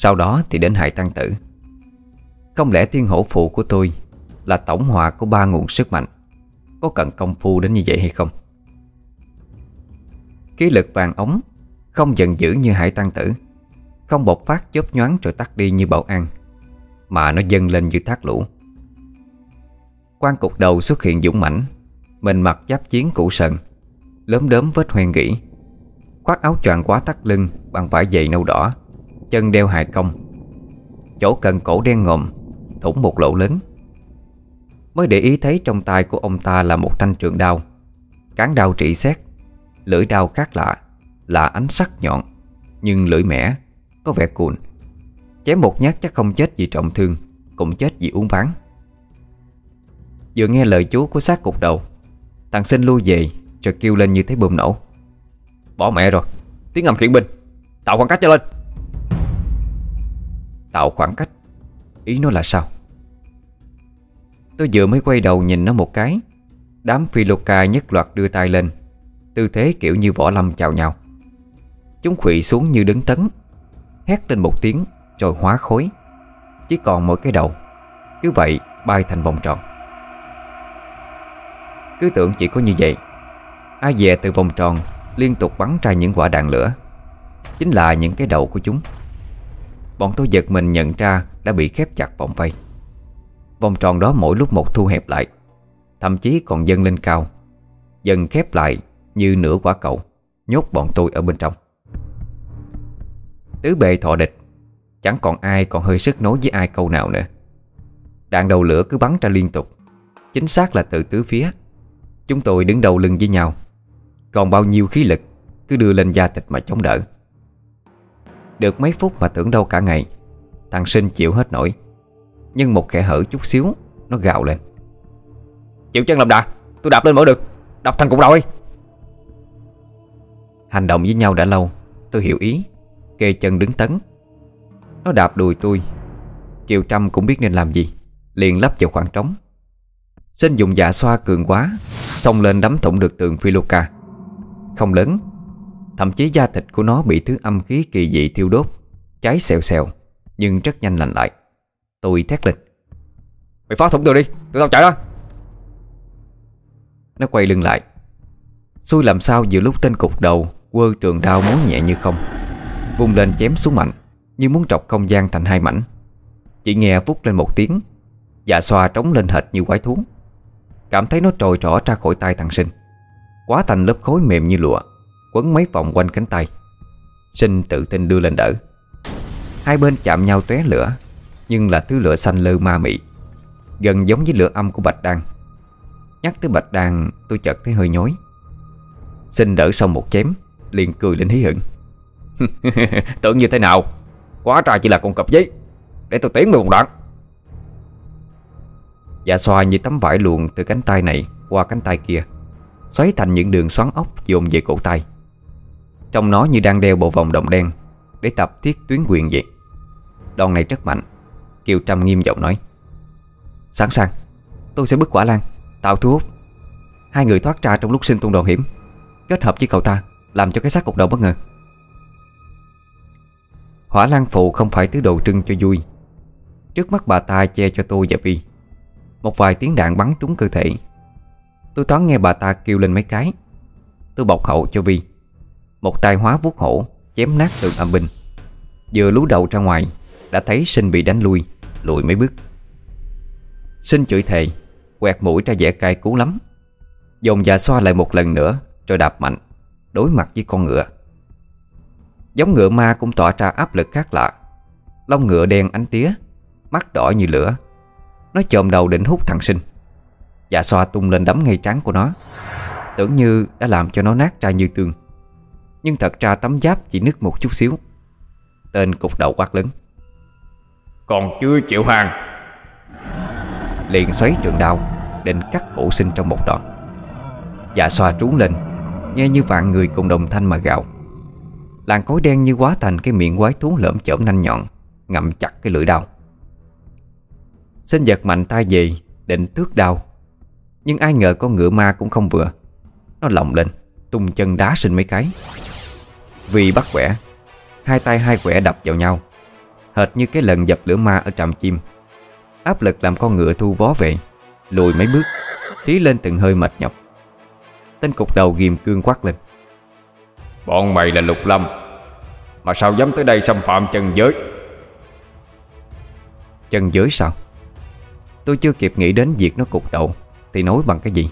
Sau đó thì đến Hải Tăng Tử. Không lẽ thiên hổ phụ của tôi là tổng hòa của 3 nguồn sức mạnh? Có cần công phu đến như vậy hay không? Khí lực vàng ống không giận dữ như Hải Tăng Tử, không bộc phát chớp nhoáng rồi tắt đi như Bảo An, mà nó dâng lên như thác lũ. Quan cục đầu xuất hiện dũng mãnh, mình mặc giáp chiến cũ sần, lớm đớm vết hoen gỉ, khoác áo choàng quá thắt lưng bằng vải dày nâu đỏ, chân đeo hài cong, chỗ cần cổ đen ngòm thủng một lỗ lớn. Mới để ý thấy trong tay của ông ta là một thanh trường đao, cán đao trị xét, lưỡi đao khác lạ là ánh sắc nhọn nhưng lưỡi mẻ, có vẻ cùn. Chém một nhát chắc không chết vì trọng thương, cũng chết vì uống ván. Vừa nghe lời chú của xác cục đầu, thằng Sinh lui về rồi kêu lên như thấy bùm nổ: "Bỏ mẹ rồi, tiếng ngầm khiển binh, tạo khoảng cách cho lên." Tạo khoảng cách? Ý nó là sao? Tôi vừa mới quay đầu nhìn nó một cái, đám Viloka nhất loạt đưa tay lên, tư thế kiểu như võ lâm chào nhau. Chúng khuỵu xuống như đứng tấn, hét lên một tiếng rồi hóa khối, chỉ còn mỗi cái đầu, cứ vậy bay thành vòng tròn. Cứ tưởng chỉ có như vậy, ai dè từ vòng tròn liên tục bắn ra những quả đạn lửa, chính là những cái đầu của chúng. Bọn tôi giật mình nhận ra đã bị khép chặt vòng vây. Vòng tròn đó mỗi lúc một thu hẹp lại, thậm chí còn dâng lên cao, dần khép lại như nửa quả cầu, nhốt bọn tôi ở bên trong. Tứ bề thọ địch, chẳng còn ai còn hơi sức nói với ai câu nào nữa. Đạn đầu lửa cứ bắn ra liên tục, chính xác là từ tứ phía. Chúng tôi đứng đầu lưng với nhau, còn bao nhiêu khí lực cứ đưa lên da thịt mà chống đỡ. Được mấy phút mà tưởng đâu cả ngày, thằng Sinh chịu hết nổi. Nhưng một kẻ hở chút xíu, nó gào lên: "Chịu chân làm đà, tôi đạp lên mở được, đập thằng cục đầu đi." Hành động với nhau đã lâu, tôi hiểu ý, kề chân đứng tấn. Nó đạp đùi tôi. Kiều Trâm cũng biết nên làm gì, liền lấp vào khoảng trống. Xin dùng dạ xoa cường quá, xông lên đấm thủng được tường phi lô ca. Không lớn, thậm chí da thịt của nó bị thứ âm khí kỳ dị thiêu đốt, cháy xèo xèo, nhưng rất nhanh lành lại. Tôi thét lên: "Mày phá thủng tường đi, tụi tao chạy đó." Nó quay lưng lại. Xui làm sao vừa lúc tên cục đầu quơ trường đao muốn nhẹ như không, vung lên chém xuống mạnh, như muốn trọc không gian thành hai mảnh. Chỉ nghe vút lên một tiếng, dạ xoa trống lên hệt như quái thú. Cảm thấy nó trồi trỏ ra khỏi tay thằng Sinh, quá thành lớp khối mềm như lụa, quấn mấy vòng quanh cánh tay. Sinh tự tin đưa lên đỡ. Hai bên chạm nhau tóe lửa, nhưng là thứ lửa xanh lơ ma mị, gần giống với lửa âm của Bạch Đan. Nhắc tới Bạch Đan tôi chợt thấy hơi nhói. Sinh đỡ xong một chém, liền cười lên hí hửng. Tưởng như thế nào, quá ra chỉ là con cọp giấy. Để tôi tiến vào một đoạn. Dạ xoa như tấm vải luồn từ cánh tay này qua cánh tay kia, xoáy thành những đường xoắn ốc dồn về cổ tay. Trong nó như đang đeo bộ vòng đồng đen để tập thiết tuyến quyền vậy. Đòn này rất mạnh. Kiều Trâm nghiêm giọng nói: "Sẵn sàng, tôi sẽ bứt quả lan, tạo thu hút. Hai người thoát ra trong lúc Sinh tung đòn hiểm, kết hợp với cậu ta, làm cho cái xác cục đầu bất ngờ." Hỏa lan phụ không phải thứ đồ trưng cho vui. Trước mắt bà ta che cho tôi và Vi. Một vài tiếng đạn bắn trúng cơ thể. Tôi thoáng nghe bà ta kêu lên mấy cái. Tôi bọc hậu cho Vi, một tay hóa vuốt hổ chém nát tường âm binh. Vừa lú đầu ra ngoài đã thấy Sinh bị đánh lui, lùi mấy bước. Sinh chửi thề, quẹt mũi ra vẻ cay cú lắm. Dồn dạ xoa lại một lần nữa rồi đạp mạnh đối mặt với con ngựa. Giống ngựa ma cũng tỏa ra áp lực khác lạ. Lông ngựa đen ánh tía, mắt đỏ như lửa. Nó chồm đầu định hút thằng Sinh. Dạ xoa tung lên đấm ngay trán của nó, tưởng như đã làm cho nó nát ra như tương. Nhưng thật ra tấm giáp chỉ nứt một chút xíu. Tên cục đầu quát lớn: "Còn chưa chịu hàng!" Liền xoáy trường đao định cắt cổ Sinh trong một đoạn. Dạ xoa trú lên, nghe như vạn người cùng đồng thanh mà gạo. Làn khói đen như hóa thành cái miệng quái thú lởm chởm nanh nhọn, ngậm chặt cái lưỡi đao. Sinh giật mạnh tay về định tước đao, nhưng ai ngờ con ngựa ma cũng không vừa. Nó lồng lên, tung chân đá Sinh mấy cái. Vì bắt quẻ, hai tay hai quẻ đập vào nhau, hệt như cái lần dập lửa ma ở Trạm Chim. Áp lực làm con ngựa thu vó về, lùi mấy bước, hí lên từng hơi mệt nhọc. Tên cục đầu ghim cương quát lên: "Bọn mày là Lục Lâm, mà sao dám tới đây xâm phạm chân giới?" Chân giới sao? Tôi chưa kịp nghĩ đến việc nó cục đầu thì nói bằng cái gì,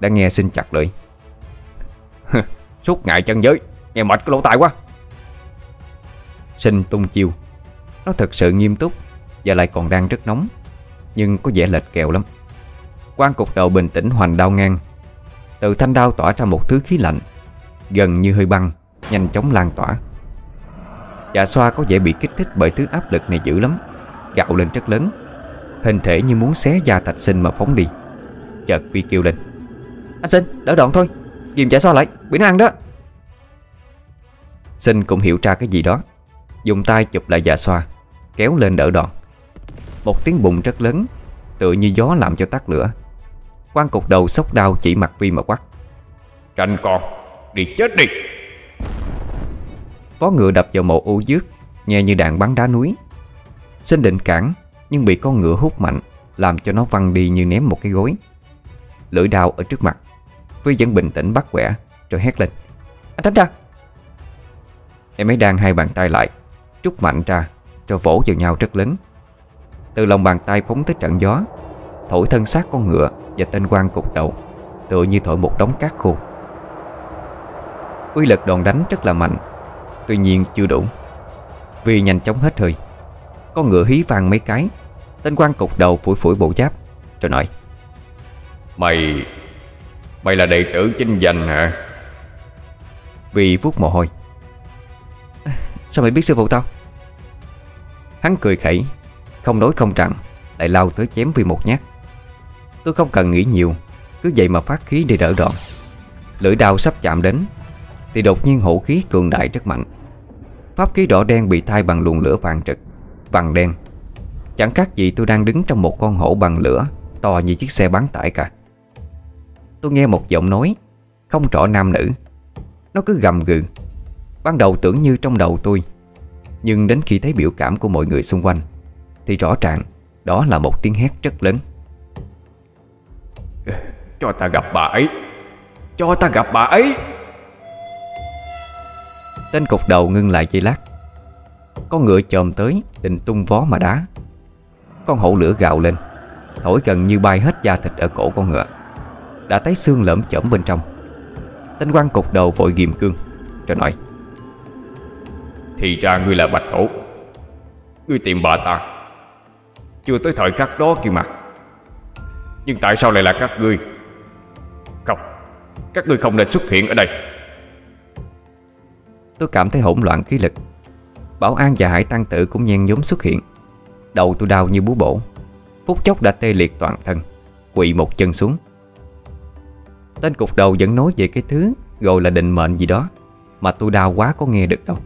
đã nghe Xin chặt lưỡi. "Suốt ngày chân giới, nghe mệt cái lỗ tai quá." Xin tung chiêu. Nó thật sự nghiêm túc và lại còn đang rất nóng, nhưng có vẻ lệch kèo lắm. Quan cục đầu bình tĩnh hoành đao ngang. Từ thanh đao tỏa ra một thứ khí lạnh, gần như hơi băng, nhanh chóng lan tỏa. Dạ xoa có vẻ bị kích thích bởi thứ áp lực này dữ lắm, gạo lên rất lớn, hình thể như muốn xé da thạch Sinh mà phóng đi. Chợt Vi kêu lên: "Anh Sinh, đỡ đòn thôi, ghim dạ xoa lại, bị nó ăn đó." Sinh cũng hiểu ra cái gì đó, dùng tay chụp lại dạ xoa, kéo lên đỡ đòn. Một tiếng bùng rất lớn, tựa như gió làm cho tắt lửa. Quan cục đầu xốc đao chỉ mặt Vi mà quát: "Tranh con, đi chết đi!" Có ngựa đập vào mộ ô dước, nghe như đạn bắn đá núi. Sinh định cản, nhưng bị con ngựa hút mạnh, làm cho nó văng đi như ném một cái gối. Lưỡi đao ở trước mặt, Vi vẫn bình tĩnh bắt quẻ, rồi hét lên: "Anh tránh ra!" Em ấy đang hai bàn tay lại, trút mạnh ra, rồi vỗ vào nhau rất lớn. Từ lòng bàn tay phóng tới trận gió, thổi thân xác con ngựa và tên quan cục đầu, tựa như thổi một đống cát khô. Uy lực đòn đánh rất là mạnh, tuy nhiên chưa đủ. Vì nhanh chóng hết hơi, con ngựa hí vang mấy cái. Tên quan cục đầu phủi phủi bộ giáp rồi nói: Mày là đệ tử chinh danh hả?" Vì vuốt mồ hôi: "Sao mày biết sư phụ tao?" Hắn cười khẩy, không nói không rằng, lại lao tới chém Vi một nhát. Tôi không cần nghĩ nhiều, cứ vậy mà phát khí để đỡ đòn. Lưỡi đao sắp chạm đến thì đột nhiên hổ khí cường đại rất mạnh, Pháp khí đỏ đen bị thay bằng luồng lửa vàng rực, vàng đen. Chẳng khác gì tôi đang đứng trong một con hổ bằng lửa to như chiếc xe bán tải cả. Tôi nghe một giọng nói không rõ nam nữ, nó cứ gầm gừ. Ban đầu tưởng như trong đầu tôi, nhưng đến khi thấy biểu cảm của mọi người xung quanh thì rõ ràng đó là một tiếng hét rất lớn. Cho ta gặp bà ấy, cho ta gặp bà ấy. Tên cục đầu ngưng lại giây lát. Con ngựa chồm tới định tung vó mà đá. Con hổ lửa gào lên, thổi gần như bay hết da thịt ở cổ con ngựa, đã thấy xương lởm chởm bên trong. Tên quan cục đầu vội ghìm cương rồi nói: Thì ra ngươi là Bạch Hổ, ngươi tìm bà ta. Chưa tới thời khắc đó kia mà. Nhưng tại sao lại là các ngươi? Không, các ngươi không nên xuất hiện ở đây. Tôi cảm thấy hỗn loạn khí lực. Bảo An và Hải Tăng Tử cũng nhen nhóm xuất hiện. Đầu tôi đau như búa bổ, phút chốc đã tê liệt toàn thân, quỵ một chân xuống. Tên cục đầu vẫn nói về cái thứ gọi là định mệnh gì đó mà tôi đau quá có nghe được đâu.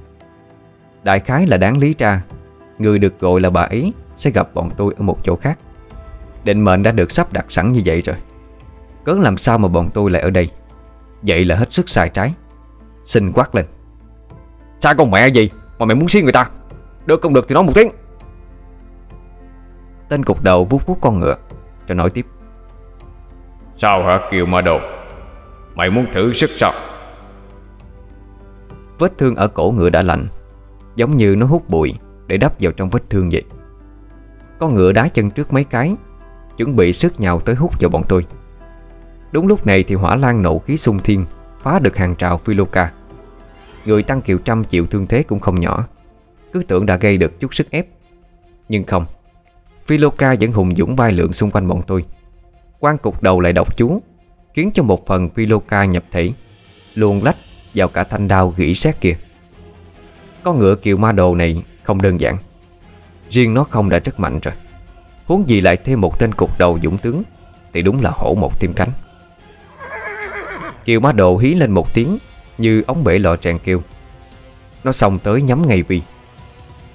Đại khái là đáng lý ra người được gọi là bà ấy sẽ gặp bọn tôi ở một chỗ khác. Định mệnh đã được sắp đặt sẵn như vậy rồi, cớ làm sao mà bọn tôi lại ở đây? Vậy là hết sức sai trái. Xin quát lên: Sao con mẹ gì mà mày muốn xí người ta? Được không được thì nói một tiếng. Tên cục đầu vuốt vuốt con ngựa rồi nói tiếp: Sao hả Kiều Mã Đồ, mày muốn thử sức sao? Vết thương ở cổ ngựa đã lạnh, giống như nó hút bụi để đắp vào trong vết thương vậy. Con ngựa đá chân trước mấy cái, chuẩn bị sức nhào tới hút vào bọn tôi. Đúng lúc này thì hỏa lan nộ khí xung thiên, phá được hàng trào phi lô ca. Người Tăng Kiều Trâm chịu thương thế cũng không nhỏ, cứ tưởng đã gây được chút sức ép, nhưng không. Phi lô ca vẫn hùng dũng bay lượn xung quanh bọn tôi. Quan cục đầu lại đọc chú, khiến cho một phần phi lô ca nhập thể, luồn lách vào cả thanh đao gỉ sét kia. Con ngựa Kiều Mã Đồ này không đơn giản, riêng nó không đã rất mạnh rồi, huống gì lại thêm một tên cục đầu dũng tướng, thì đúng là hổ một tim cánh. Kiều Mã Đồ hí lên một tiếng như ống bể lò tràn kêu. Nó xông tới nhắm ngay Vi.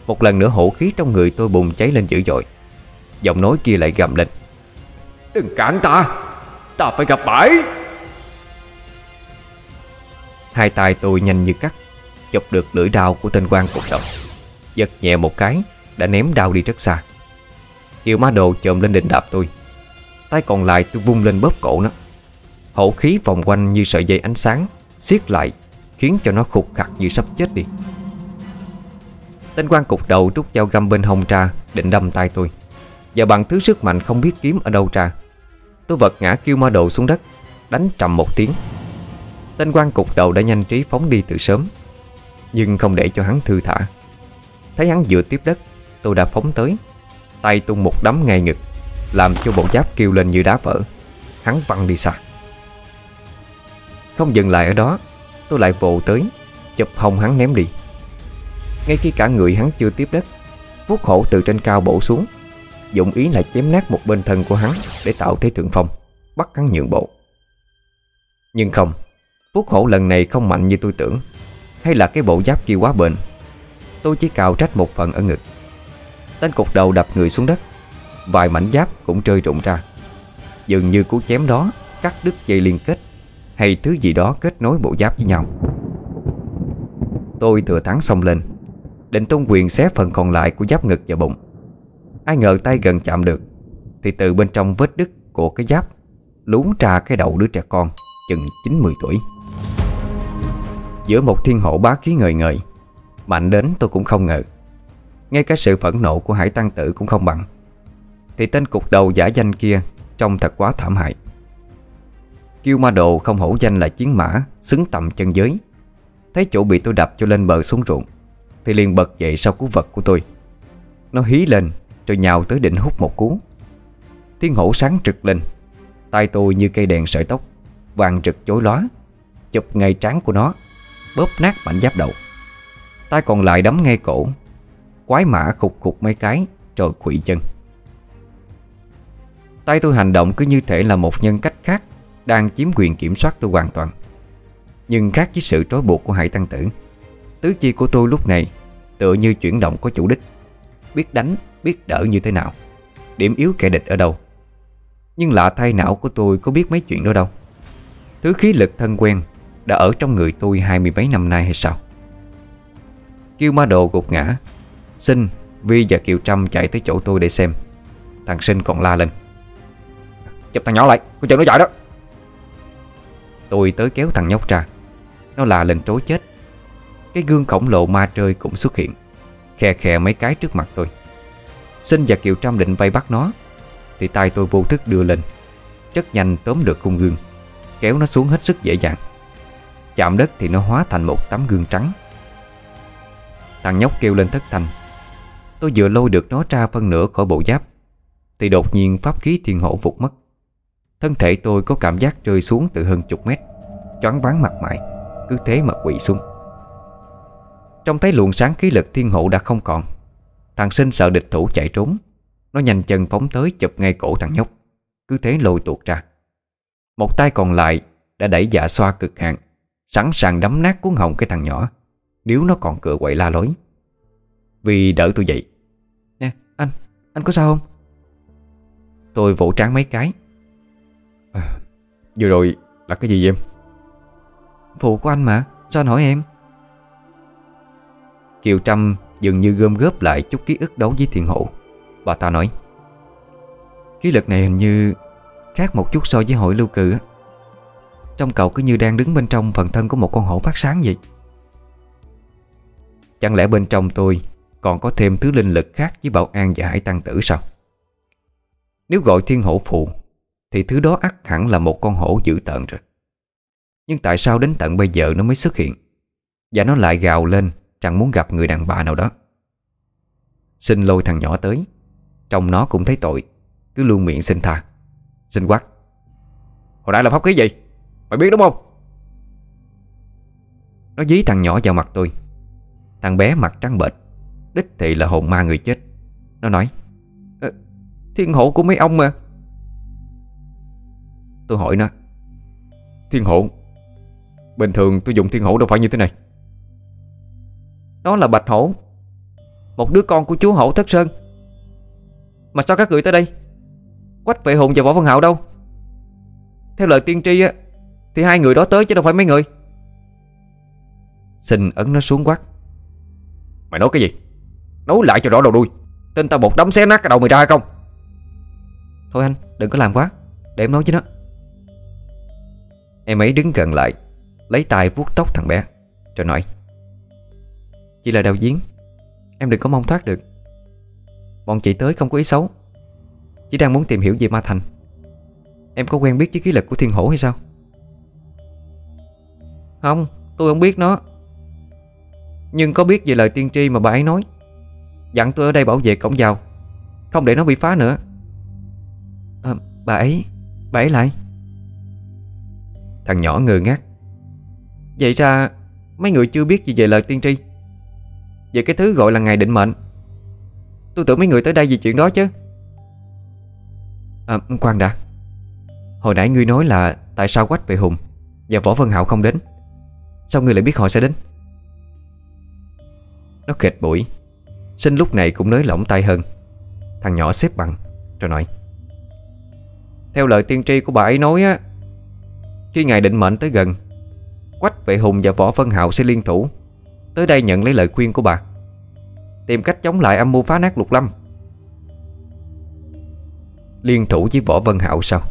Một lần nữa hổ khí trong người tôi bùng cháy lên dữ dội. Giọng nói kia lại gầm lên: Đừng cản ta, ta phải gặp bãi. Hai tay tôi nhanh như cắt chụp được lưỡi đao của tên quan cục đầu, giật nhẹ một cái đã ném đao đi rất xa. Kiều Mã Đồ chồm lên định đạp tôi, tay còn lại tôi vung lên bóp cổ nó. Hổ khí vòng quanh như sợi dây ánh sáng siết lại, khiến cho nó khục khặc như sắp chết đi. Tên quan cục đầu rút dao găm bên hông ra định đâm tay tôi, và bằng thứ sức mạnh không biết kiếm ở đâu ra, tôi vật ngã Kiều Mã Đồ xuống đất, đánh trầm một tiếng. Tên quan cục đầu đã nhanh trí phóng đi từ sớm, nhưng không để cho hắn thư thả. Thấy hắn vừa tiếp đất, tôi đã phóng tới, tay tung một đấm ngay ngực, làm cho bộ giáp kêu lên như đá vỡ. Hắn văng đi xa. Không dừng lại ở đó, tôi lại vồ tới, chụp hông hắn ném đi. Ngay khi cả người hắn chưa tiếp đất, vuốt hổ từ trên cao bổ xuống, dụng ý là chém nát một bên thân của hắn để tạo thế thượng phong, bắt hắn nhượng bộ. Nhưng không, vuốt hổ lần này không mạnh như tôi tưởng, hay là cái bộ giáp kia quá bền. Tôi chỉ cào trách một phần ở ngực. Tên cục đầu đập người xuống đất, vài mảnh giáp cũng rơi rụng ra. Dường như cú chém đó cắt đứt dây liên kết, hay thứ gì đó kết nối bộ giáp với nhau. Tôi thừa thắng xông lên, định tung quyền xé phần còn lại của giáp ngực và bụng. Ai ngờ tay gần chạm được thì từ bên trong vết đứt của cái giáp lún ra cái đầu đứa trẻ con chừng 9-10 tuổi. Giữa một thiên hổ bá khí ngời ngời, mạnh đến tôi cũng không ngờ, ngay cả sự phẫn nộ của Hải Tăng Tử cũng không bằng, thì tên cục đầu giả danh kia trông thật quá thảm hại. Kiều Mã Đồ không hổ danh là chiến mã xứng tầm chân giới, thấy chỗ bị tôi đập cho lên bờ xuống ruộng thì liền bật dậy sau cú vật của tôi. Nó hí lên rồi nhào tới định hút một cú. Thiên hổ sáng trực lên, tay tôi như cây đèn sợi tóc, vàng rực chói lóa, chụp ngay trán của nó, bóp nát mảnh giáp đầu. Tay còn lại đấm ngay cổ. Quái mã khục khục mấy cái rồi khuỵu chân. Tay tôi hành động cứ như thể là một nhân cách khác đang chiếm quyền kiểm soát tôi hoàn toàn. Nhưng khác với sự trói buộc của Hải Tăng Tử, tứ chi của tôi lúc này tựa như chuyển động có chủ đích, biết đánh, biết đỡ như thế nào, điểm yếu kẻ địch ở đâu. Nhưng lạ thay, não của tôi có biết mấy chuyện đó đâu. Thứ khí lực thân quen đã ở trong người tôi 20 mấy năm nay hay sao? Kiều Ma Đồ gục ngã, Sinh, Vi và Kiều Trâm chạy tới chỗ tôi để xem. Thằng Sinh còn la lên: "Chụp thằng nhỏ lại, con chừng nó chạy đó." Tôi tới kéo thằng nhóc ra, nó la lên trối chết. Cái gương khổng lồ ma trời cũng xuất hiện, khe khè mấy cái trước mặt tôi. Sinh và Kiều Trâm định vây bắt nó thì tay tôi vô thức đưa lên, rất nhanh tóm được khung gương, kéo nó xuống hết sức dễ dàng. Chạm đất thì nó hóa thành một tấm gương trắng. Thằng nhóc kêu lên thất thanh. Tôi vừa lôi được nó ra phân nửa khỏi bộ giáp thì đột nhiên pháp khí thiên hộ vụt mất. Thân thể tôi có cảm giác rơi xuống từ hơn 10 mét, choáng váng mặt mày, cứ thế mà quỵ xuống. Trong thấy luồng sáng khí lực thiên hộ đã không còn, thằng Sinh sợ địch thủ chạy trốn, nó nhanh chân phóng tới chụp ngay cổ thằng nhóc, cứ thế lôi tuột ra. Một tay còn lại đã đẩy dạ xoa cực hạn, sẵn sàng đấm nát cuốn họng cái thằng nhỏ nếu nó còn cựa quậy la lối. Vì đỡ tôi dậy: "Nè anh có sao không?" Tôi vỗ trán mấy cái: "Vừa rồi là cái gì vậy em?" "Phụ của anh mà, sao anh hỏi em?" Kiều Trâm dường như gom góp lại chút ký ức đấu với thiên hộ. Bà ta nói: "Khí lực này hình như khác một chút so với hội lưu cừ á. Trong cậu cứ như đang đứng bên trong phần thân của một con hổ phát sáng vậy." Chẳng lẽ bên trong tôi còn có thêm thứ linh lực khác với Bảo An và Hải Tăng Tử sao? Nếu gọi thiên hổ phụ thì thứ đó ắt hẳn là một con hổ dữ tợn rồi. Nhưng tại sao đến tận bây giờ nó mới xuất hiện? Và nó lại gào lên chẳng muốn gặp người đàn bà nào đó. Xin lôi thằng nhỏ tới, trong nó cũng thấy tội, cứ luôn miệng xin tha. Xin quát: "Hồi nãy là pháp khí gì? Mày biết đúng không?" Nó dí thằng nhỏ vào mặt tôi. Thằng bé mặt trắng bệch, đích thị là hồn ma người chết. Nó nói: "Thiên hộ của mấy ông mà." Tôi hỏi nó: "Thiên hộ? Bình thường tôi dùng thiên hộ đâu phải như thế này." "Đó là bạch hổ, một đứa con của chú hổ Thất Sơn. Mà sao các người tới đây? Quách Vệ Hùng và Võ Văn Hảo đâu? Theo lời tiên tri á, thì hai người đó tới chứ đâu phải mấy người." Xin ấn nó xuống quát: "Mày nói cái gì? Nói lại cho rõ đầu đuôi. Tên tao một đấm xé nát cái đầu mày ra hay không?" "Thôi anh, đừng có làm quá, để em nói với nó." Em ấy đứng gần lại, lấy tay vuốt tóc thằng bé rồi nói: "Chỉ là đạo diễn, em đừng có mong thoát được. Bọn chị tới không có ý xấu, chỉ đang muốn tìm hiểu về Ma Thành. Em có quen biết với khí lực của thiên hổ hay sao?" "Không, tôi không biết nó, nhưng có biết về lời tiên tri mà bà ấy nói, dặn tôi ở đây bảo vệ cổng vào, không để nó bị phá nữa." Bà ấy lại." Thằng nhỏ ngơ ngác: "Vậy ra mấy người chưa biết gì về lời tiên tri, về cái thứ gọi là ngày định mệnh. Tôi tưởng mấy người tới đây vì chuyện đó chứ." Khoan đã, hồi nãy ngươi nói là tại sao Quách Vệ Hùng và Võ Văn Hạo không đến, sao ngươi lại biết họ sẽ đến?" Nó khịt mũi. Sinh lúc này cũng nới lỏng tay hơn. Thằng nhỏ xếp bằng rồi nói: "Theo lời tiên tri của bà ấy nói á, khi ngày định mệnh tới gần, Quách Vệ Hùng và Võ Văn Hạo sẽ liên thủ tới đây nhận lấy lời khuyên của bà, tìm cách chống lại âm mưu phá nát Lục Lâm." "Liên thủ với Võ Văn Hạo sao?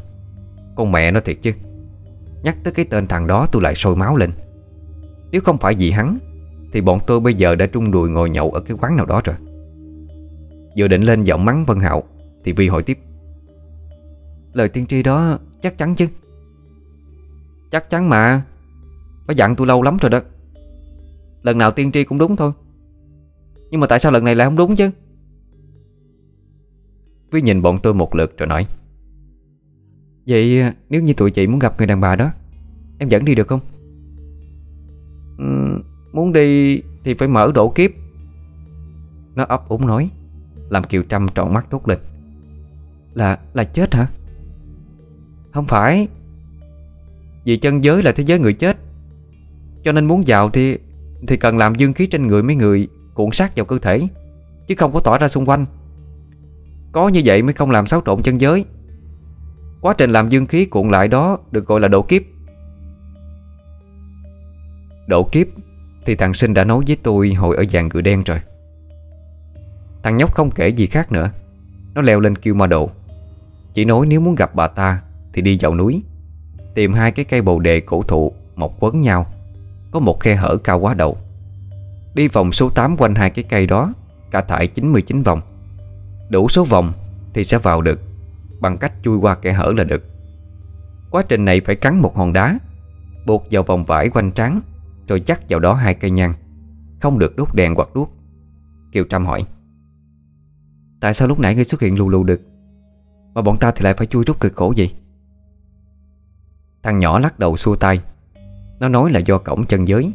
Con mẹ nó thiệt chứ. Nhắc tới cái tên thằng đó tôi lại sôi máu lên. Nếu không phải vì hắn thì bọn tôi bây giờ đã trung đùi ngồi nhậu ở cái quán nào đó rồi." Vừa định lên giọng mắng Văn Hạo thì Vi hỏi tiếp: "Lời tiên tri đó chắc chắn chứ?" "Chắc chắn mà, phải dặn tôi lâu lắm rồi đó. Lần nào tiên tri cũng đúng thôi, nhưng mà tại sao lần này lại không đúng chứ?" Vi nhìn bọn tôi một lượt rồi nói: "Vậy nếu như tụi chị muốn gặp người đàn bà đó, em dẫn đi được không?" "Muốn đi thì phải mở độ kiếp." Nó ấp úng nói, làm Kiều Trâm trọn mắt thốt lên: Là chết hả?" "Không phải, vì chân giới là thế giới người chết, cho nên muốn vào thì cần làm dương khí trên người mấy người cuộn sát vào cơ thể, chứ không có tỏa ra xung quanh. Có như vậy mới không làm xáo trộn chân giới. Quá trình làm dương khí cuộn lại đó được gọi là độ kiếp. Độ kiếp thì thằng Sinh đã nói với tôi hồi ở vàng Cự Đen rồi. Thằng nhóc không kể gì khác nữa, nó leo lên kêu Ma Đồ, chỉ nói nếu muốn gặp bà ta thì đi vào núi, tìm hai cái cây bồ đề cổ thụ mọc quấn nhau, có một khe hở cao quá đầu. Đi vòng số 8 quanh hai cái cây đó, cả thải 99 vòng. Đủ số vòng thì sẽ vào được, bằng cách chui qua kẽ hở là được. Quá trình này phải cắn một hòn đá, buộc vào vòng vải quanh trán, rồi chắt vào đó hai cây nhang, không được đốt đèn hoặc đuốc. Kiều Trâm hỏi: tại sao lúc nãy ngươi xuất hiện lù lù được, mà bọn ta thì lại phải chui rút cực khổ vậy? Thằng nhỏ lắc đầu xua tay. Nó nói là do cổng chân giới.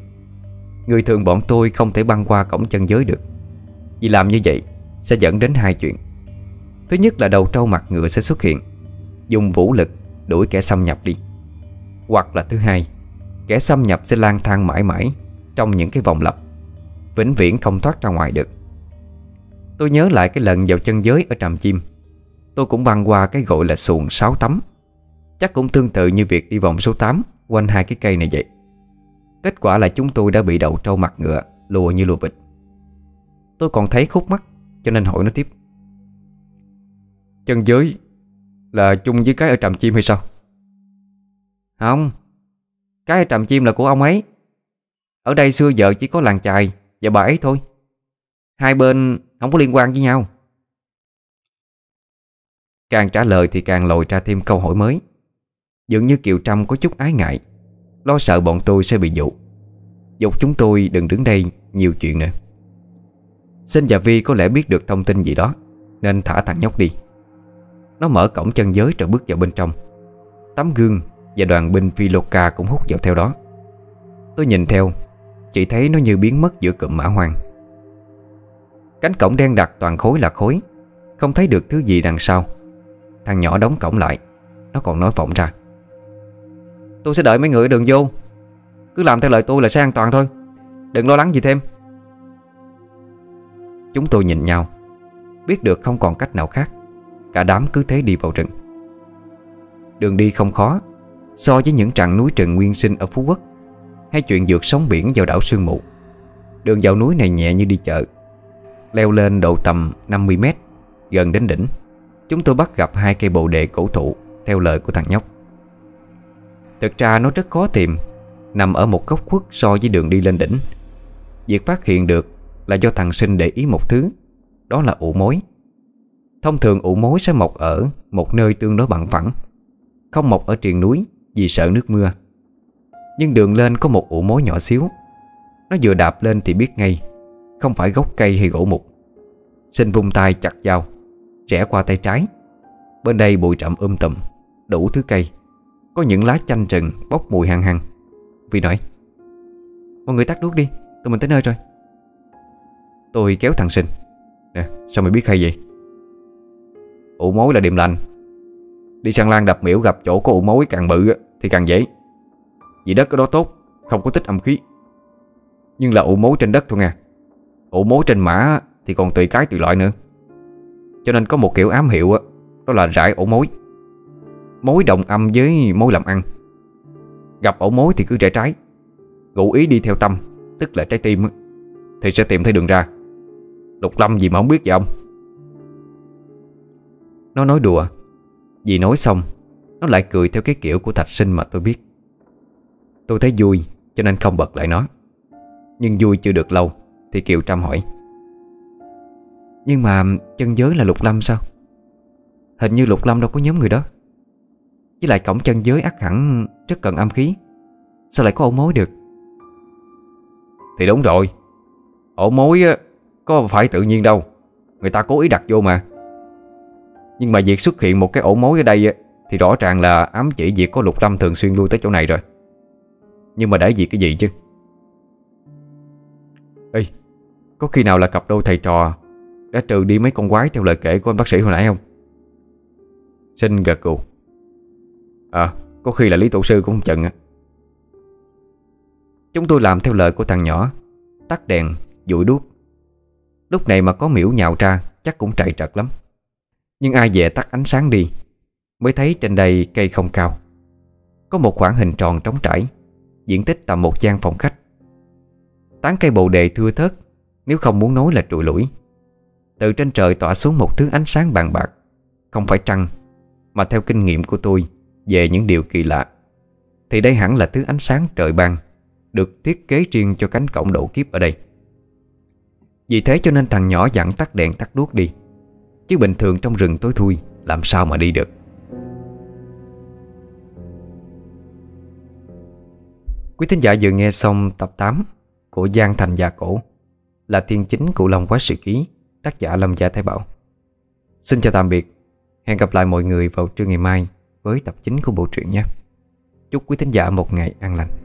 Người thường bọn tôi không thể băng qua cổng chân giới được, vì làm như vậy sẽ dẫn đến hai chuyện. Thứ nhất là đầu trâu mặt ngựa sẽ xuất hiện, dùng vũ lực đuổi kẻ xâm nhập đi. Hoặc là thứ hai, kẻ xâm nhập sẽ lang thang mãi mãi trong những cái vòng lặp, vĩnh viễn không thoát ra ngoài được. Tôi nhớ lại cái lần vào chân giới ở Tràm Chim, tôi cũng băng qua cái gọi là xuồng 6 tấm. Chắc cũng tương tự như việc đi vòng số 8 quanh hai cái cây này vậy. Kết quả là chúng tôi đã bị đầu trâu mặt ngựa lùa như lùa bịch. Tôi còn thấy khúc mắc cho nên hỏi nó tiếp: chân giới là chung với cái ở Tràm Chim hay sao? Không, cái ở Tràm Chim là của ông ấy. Ở đây xưa giờ chỉ có làng chài và bà ấy thôi, hai bên không có liên quan với nhau. Càng trả lời thì càng lòi ra thêm câu hỏi mới. Dường như Kiều Trâm có chút ái ngại, lo sợ bọn tôi sẽ bị dụ. Dục chúng tôi đừng đứng đây nhiều chuyện nữa. Sinh và Vi có lẽ biết được thông tin gì đó nên thả thằng nhóc đi. Nó mở cổng chân giới rồi bước vào bên trong. Tấm gương và đoàn binh Phi Loka cũng hút vào theo đó. Tôi nhìn theo, chỉ thấy nó như biến mất giữa cụm mã hoang. Cánh cổng đen đặc toàn khối là khối, không thấy được thứ gì đằng sau. Thằng nhỏ đóng cổng lại, nó còn nói vọng ra: tôi sẽ đợi mấy người đường vô, cứ làm theo lời tôi là sẽ an toàn thôi, đừng lo lắng gì thêm. Chúng tôi nhìn nhau, biết được không còn cách nào khác. Cả đám cứ thế đi vào rừng. Đường đi không khó, so với những trạng núi rừng nguyên sinh ở Phú Quốc hay chuyện vượt sóng biển vào đảo Sương Mù, đường vào núi này nhẹ như đi chợ. Leo lên độ tầm 50 mét, gần đến đỉnh, chúng tôi bắt gặp hai cây bồ đề cổ thụ theo lời của thằng nhóc. Thực ra nó rất khó tìm, nằm ở một góc khuất so với đường đi lên đỉnh. Việc phát hiện được là do thằng Sinh để ý một thứ, đó là ụ mối. Thông thường ụ mối sẽ mọc ở một nơi tương đối bằng phẳng, không mọc ở triền núi vì sợ nước mưa. Nhưng đường lên có một ụ mối nhỏ xíu, nó vừa đạp lên thì biết ngay, không phải gốc cây hay gỗ mục. Sinh vung tay chặt dao, rẽ qua tay trái. Bên đây bụi rậm tùm, đủ thứ cây, có những lá chanh rừng bốc mùi hăng hăng. Vì nói: mọi người tắt đuốc đi, tụi mình tới nơi rồi. Tôi kéo thằng Sinh: nè, sao mày biết hay vậy? Ụ mối là điềm lành, đi săn lan đập miễu gặp chỗ có ụ mối càng bự thì càng dễ, vì đất ở đó tốt, không có tích âm khí. Nhưng là ụ mối trên đất thôi nha, ụ mối trên mã thì còn tùy cái tùy loại nữa. Cho nên có một kiểu ám hiệu, đó là rải ổ mối. Mối đồng âm với mối làm ăn. Gặp ổ mối thì cứ rẽ trái, ngụ ý đi theo tâm, tức là trái tim, thì sẽ tìm thấy đường ra. Lục Lâm gì mà không biết vậy ông? Nó nói đùa. Vì nói xong nó lại cười theo cái kiểu của thạch Sinh mà tôi biết. Tôi thấy vui cho nên không bật lại nó. Nhưng vui chưa được lâu thì Kiều Trâm hỏi: nhưng mà chân giới là Lục Lâm sao? Hình như Lục Lâm đâu có nhóm người đó. Với lại cổng chân giới ắt hẳn rất cần âm khí, sao lại có ổ mối được? Thì đúng rồi, ổ mối có phải tự nhiên đâu, người ta cố ý đặt vô mà. Nhưng mà việc xuất hiện một cái ổ mối ở đây thì rõ ràng là ám chỉ việc có Lục Lâm thường xuyên lui tới chỗ này rồi. Nhưng mà để vì cái gì chứ? Ê, có khi nào là cặp đôi thầy trò đã trừ đi mấy con quái theo lời kể của anh bác sĩ hồi nãy không? Xin gật gù. Có khi là Lý Tổ Sư cũng không chừng. Chúng tôi làm theo lời của thằng nhỏ, tắt đèn, dụi đuốc, Lúc này mà có miễu nhào ra chắc cũng chạy trật lắm. Nhưng ai dè tắt ánh sáng đi, mới thấy trên đây cây không cao, có một khoảng hình tròn trống trải, diện tích tầm một gian phòng khách. Tán cây bồ đề thưa thớt, nếu không muốn nói là trụi lủi. Từ trên trời tỏa xuống một thứ ánh sáng bàn bạc, không phải trăng, mà theo kinh nghiệm của tôi về những điều kỳ lạ thì đây hẳn là thứ ánh sáng trời ban, được thiết kế riêng cho cánh cổng độ kiếp ở đây. Vì thế cho nên thằng nhỏ dặn tắt đèn tắt đuốc đi, chứ bình thường trong rừng tối thui làm sao mà đi được. Quý thính giả vừa nghe xong tập 8 của Giang Thành Già Cổ là Thiên Chín Cửu Long Quái Sự Ký, tác giả Lâm Gia Thái Bảo. Xin chào tạm biệt, hẹn gặp lại mọi người vào trưa ngày mai với tập 9 của bộ truyện nhé. Chúc quý thính giả một ngày an lành.